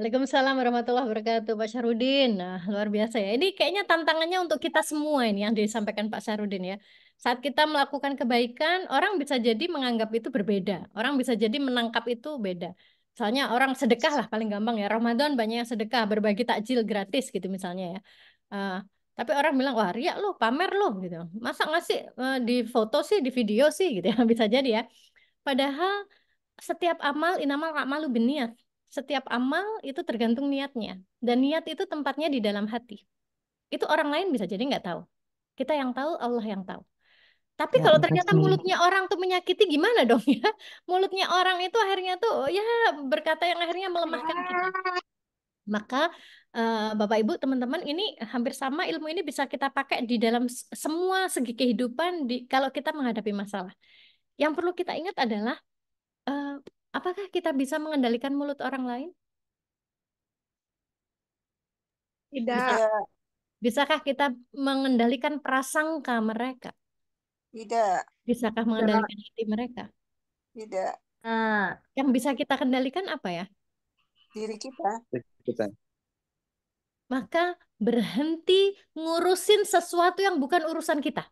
Waalaikumsalam warahmatullahi wabarakatuh, Pak Syahrudin. Nah, luar biasa ya. Ini kayaknya tantangannya untuk kita semua ini yang disampaikan Pak Syahrudin ya. Saat kita melakukan kebaikan, orang bisa jadi menganggap itu berbeda. Orang bisa jadi menangkap itu beda. Misalnya orang sedekah lah paling gampang ya. Ramadan banyak yang sedekah, berbagi takjil gratis gitu misalnya ya. Tapi orang bilang, wah riak loh, pamer loh gitu. Masa ngasih di foto sih, di video sih gitu ya. Bisa jadi ya. Padahal setiap amal inamal a'malu binniyat. Setiap amal itu tergantung niatnya. Dan niat itu tempatnya di dalam hati. Itu orang lain bisa jadi nggak tahu. Kita yang tahu, Allah yang tahu. Tapi ya, kalau ternyata mulutnya orang tuh menyakiti, gimana dong ya? Mulutnya orang itu akhirnya tuh ya berkata yang akhirnya melemahkan kita. Maka Bapak Ibu, teman-teman, ini hampir sama ilmu ini bisa kita pakai di dalam semua segi kehidupan kalau kita menghadapi masalah. Yang perlu kita ingat adalah apakah kita bisa mengendalikan mulut orang lain? Tidak. Bisakah kita mengendalikan prasangka mereka? Tidak. Bisakah mengendalikan hati mereka? Tidak. Nah, yang bisa kita kendalikan apa ya? Diri kita. Maka berhenti ngurusin sesuatu yang bukan urusan kita.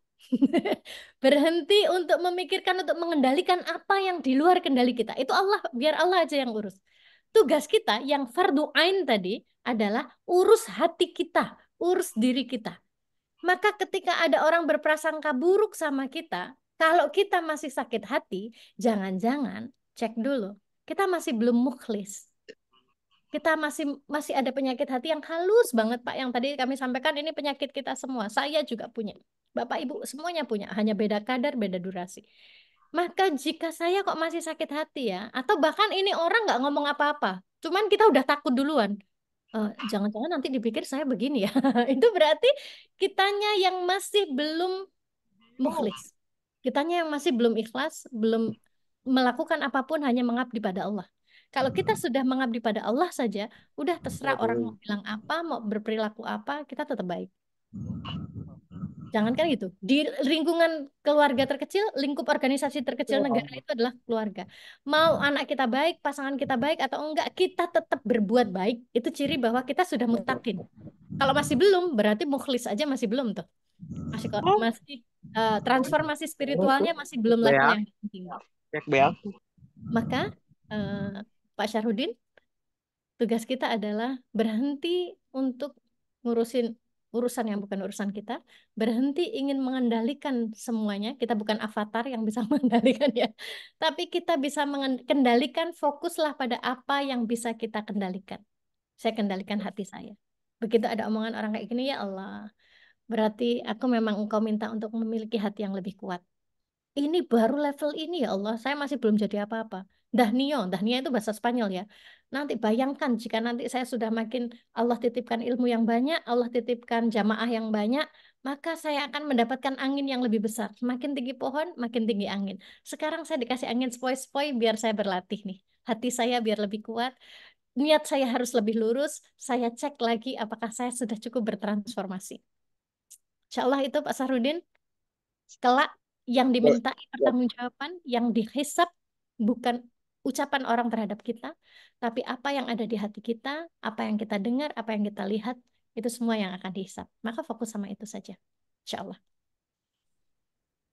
Berhenti untuk memikirkan, untuk mengendalikan apa yang di luar kendali kita. Itu Allah, biar Allah aja yang urus. Tugas kita yang fardu ain tadi adalah urus hati kita, urus diri kita. Maka ketika ada orang berprasangka buruk sama kita, kalau kita masih sakit hati, jangan-jangan cek dulu. Kita masih belum mukhlis. Kita masih ada penyakit hati yang halus banget, Pak. Yang tadi kami sampaikan ini penyakit kita semua. Saya juga punya. Bapak, Ibu, semuanya punya. Hanya beda kadar, beda durasi. Maka jika saya kok masih sakit hati ya, atau bahkan ini orang nggak ngomong apa-apa, cuman kita udah takut duluan. Jangan-jangan nanti dipikir saya begini ya. Itu berarti kitanya yang masih belum mukhlis, kitanya yang masih belum ikhlas, belum melakukan apapun, hanya mengabdi pada Allah. Kalau kita sudah mengabdi pada Allah saja, udah terserah orang mau bilang apa, mau berperilaku apa, kita tetap baik. Jangankan gitu, di lingkungan keluarga terkecil, lingkup organisasi terkecil negara itu adalah keluarga. Mau anak kita baik, pasangan kita baik atau enggak, kita tetap berbuat baik. Itu ciri bahwa kita sudah mutakin. Kalau masih belum, berarti mukhlis aja masih belum tuh. Masih transformasi spiritualnya masih belum lagi yang penting. Maka Pak Syahrudin, tugas kita adalah berhenti untuk ngurusin urusan yang bukan urusan kita, berhenti ingin mengendalikan semuanya. Kita bukan avatar yang bisa mengendalikan ya, tapi kita bisa mengendalikan. Fokuslah pada apa yang bisa kita kendalikan. Saya kendalikan hati saya. Begitu ada omongan orang kayak gini, ya Allah, berarti aku memang Engkau minta untuk memiliki hati yang lebih kuat. Ini baru level ini ya Allah, saya masih belum jadi apa-apa. Dahnia itu bahasa Spanyol ya. Nanti bayangkan jika nanti saya sudah makin Allah titipkan ilmu yang banyak, Allah titipkan jamaah yang banyak, maka saya akan mendapatkan angin yang lebih besar. Makin tinggi pohon, makin tinggi angin. Sekarang saya dikasih angin sepoi-sepoi biar saya berlatih nih. Hati saya biar lebih kuat, niat saya harus lebih lurus, saya cek lagi apakah saya sudah cukup bertransformasi. Insya Allah itu Pak Syahrudin, kelak yang diminta pertanggungjawaban, yang dihisab bukan ucapan orang terhadap kita, tapi apa yang ada di hati kita, apa yang kita dengar, apa yang kita lihat, itu semua yang akan dihisap. Maka fokus sama itu saja. Insya Allah.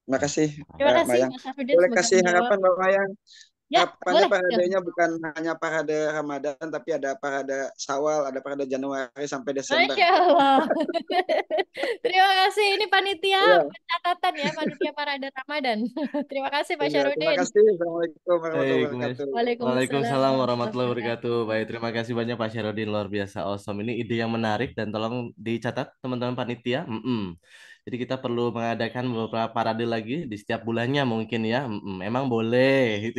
Terima kasih. Terima kasih. Boleh kasih harapan Mbak Mayang? Ya, boleh. Paradenya bukan hanya parade Ramadan, tapi ada parade Syawal, ada parade Januari sampai Desember. Masya Allah. Terima kasih. Ini panitia pencatatan ya, panitia parade Ramadan. Terima kasih Pak Syahrudin. Terima kasih. Assalamualaikum warahmatullahi wabarakatuh. Waalaikumsalam warahmatullahi wabarakatuh. Baik, terima kasih banyak Pak Syahrudin, luar biasa awesome. Ini ide yang menarik dan tolong dicatat teman-teman panitia. Jadi kita perlu mengadakan beberapa parade lagi di setiap bulannya mungkin ya. Emang boleh.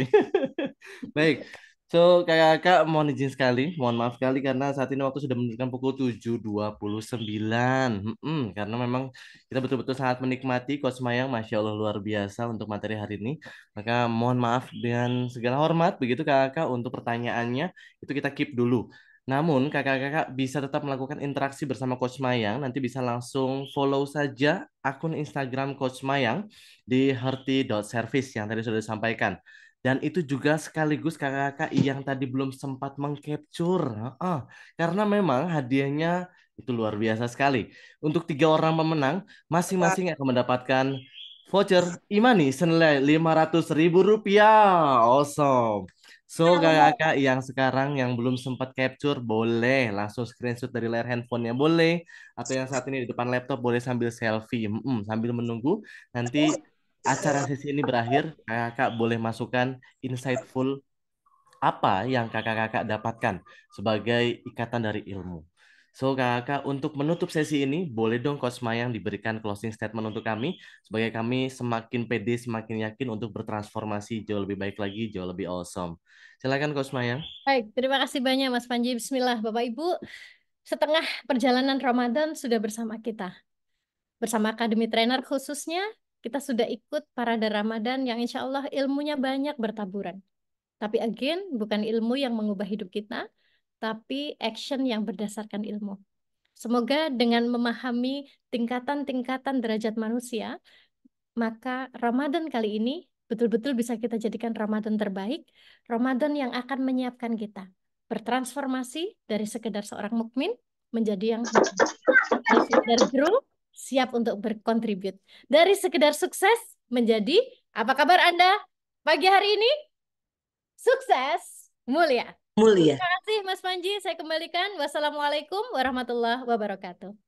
Baik. So kakak-kakak mohon izin sekali, mohon maaf sekali karena saat ini waktu sudah menunjukkan pukul 7.29. Karena memang kita betul-betul sangat menikmati Coach Mayang, Masya Allah luar biasa untuk materi hari ini. Maka mohon maaf dengan segala hormat begitu kakak-kakak untuk pertanyaannya itu kita keep dulu. Namun, kakak-kakak bisa tetap melakukan interaksi bersama Coach Mayang. Nanti bisa langsung follow saja akun Instagram Coach Mayang di hearty.service yang tadi sudah disampaikan. Dan itu juga sekaligus kakak-kakak yang tadi belum sempat mengcapture. Karena memang hadiahnya itu luar biasa sekali. Untuk 3 orang pemenang, masing-masing akan mendapatkan voucher Imani senilai Rp500.000. Awesome. So kakak-kakak yang sekarang yang belum sempat capture boleh langsung screenshot dari layar handphonenya boleh, atau yang saat ini di depan laptop boleh sambil selfie, sambil menunggu nanti acara sesi ini berakhir. Kakak boleh masukkan insightful apa yang kakak-kakak dapatkan sebagai ikatan dari ilmu. So kakak, untuk menutup sesi ini boleh dong Coach Mayang diberikan closing statement untuk kami, sebagai kami semakin pede, semakin yakin untuk bertransformasi jauh lebih baik lagi, jauh lebih awesome. Silakan Coach Mayang. Baik, terima kasih banyak Mas Panji. Bismillah Bapak Ibu, setengah perjalanan Ramadan sudah bersama kita, bersama Akademi Trainer khususnya. Kita sudah ikut parade Ramadan yang insya Allah ilmunya banyak bertaburan. Tapi again, bukan ilmu yang mengubah hidup kita, tapi action yang berdasarkan ilmu. Semoga dengan memahami tingkatan-tingkatan derajat manusia, maka Ramadan kali ini betul-betul bisa kita jadikan Ramadan terbaik, Ramadan yang akan menyiapkan kita bertransformasi dari sekedar seorang mukmin menjadi yang dari guru, siap untuk berkontribut. Dari sekedar sukses menjadi, apa kabar Anda pagi hari ini? Sukses mulia. Mulia. Terima kasih Mas Panji, saya kembalikan. Wassalamualaikum warahmatullahi wabarakatuh.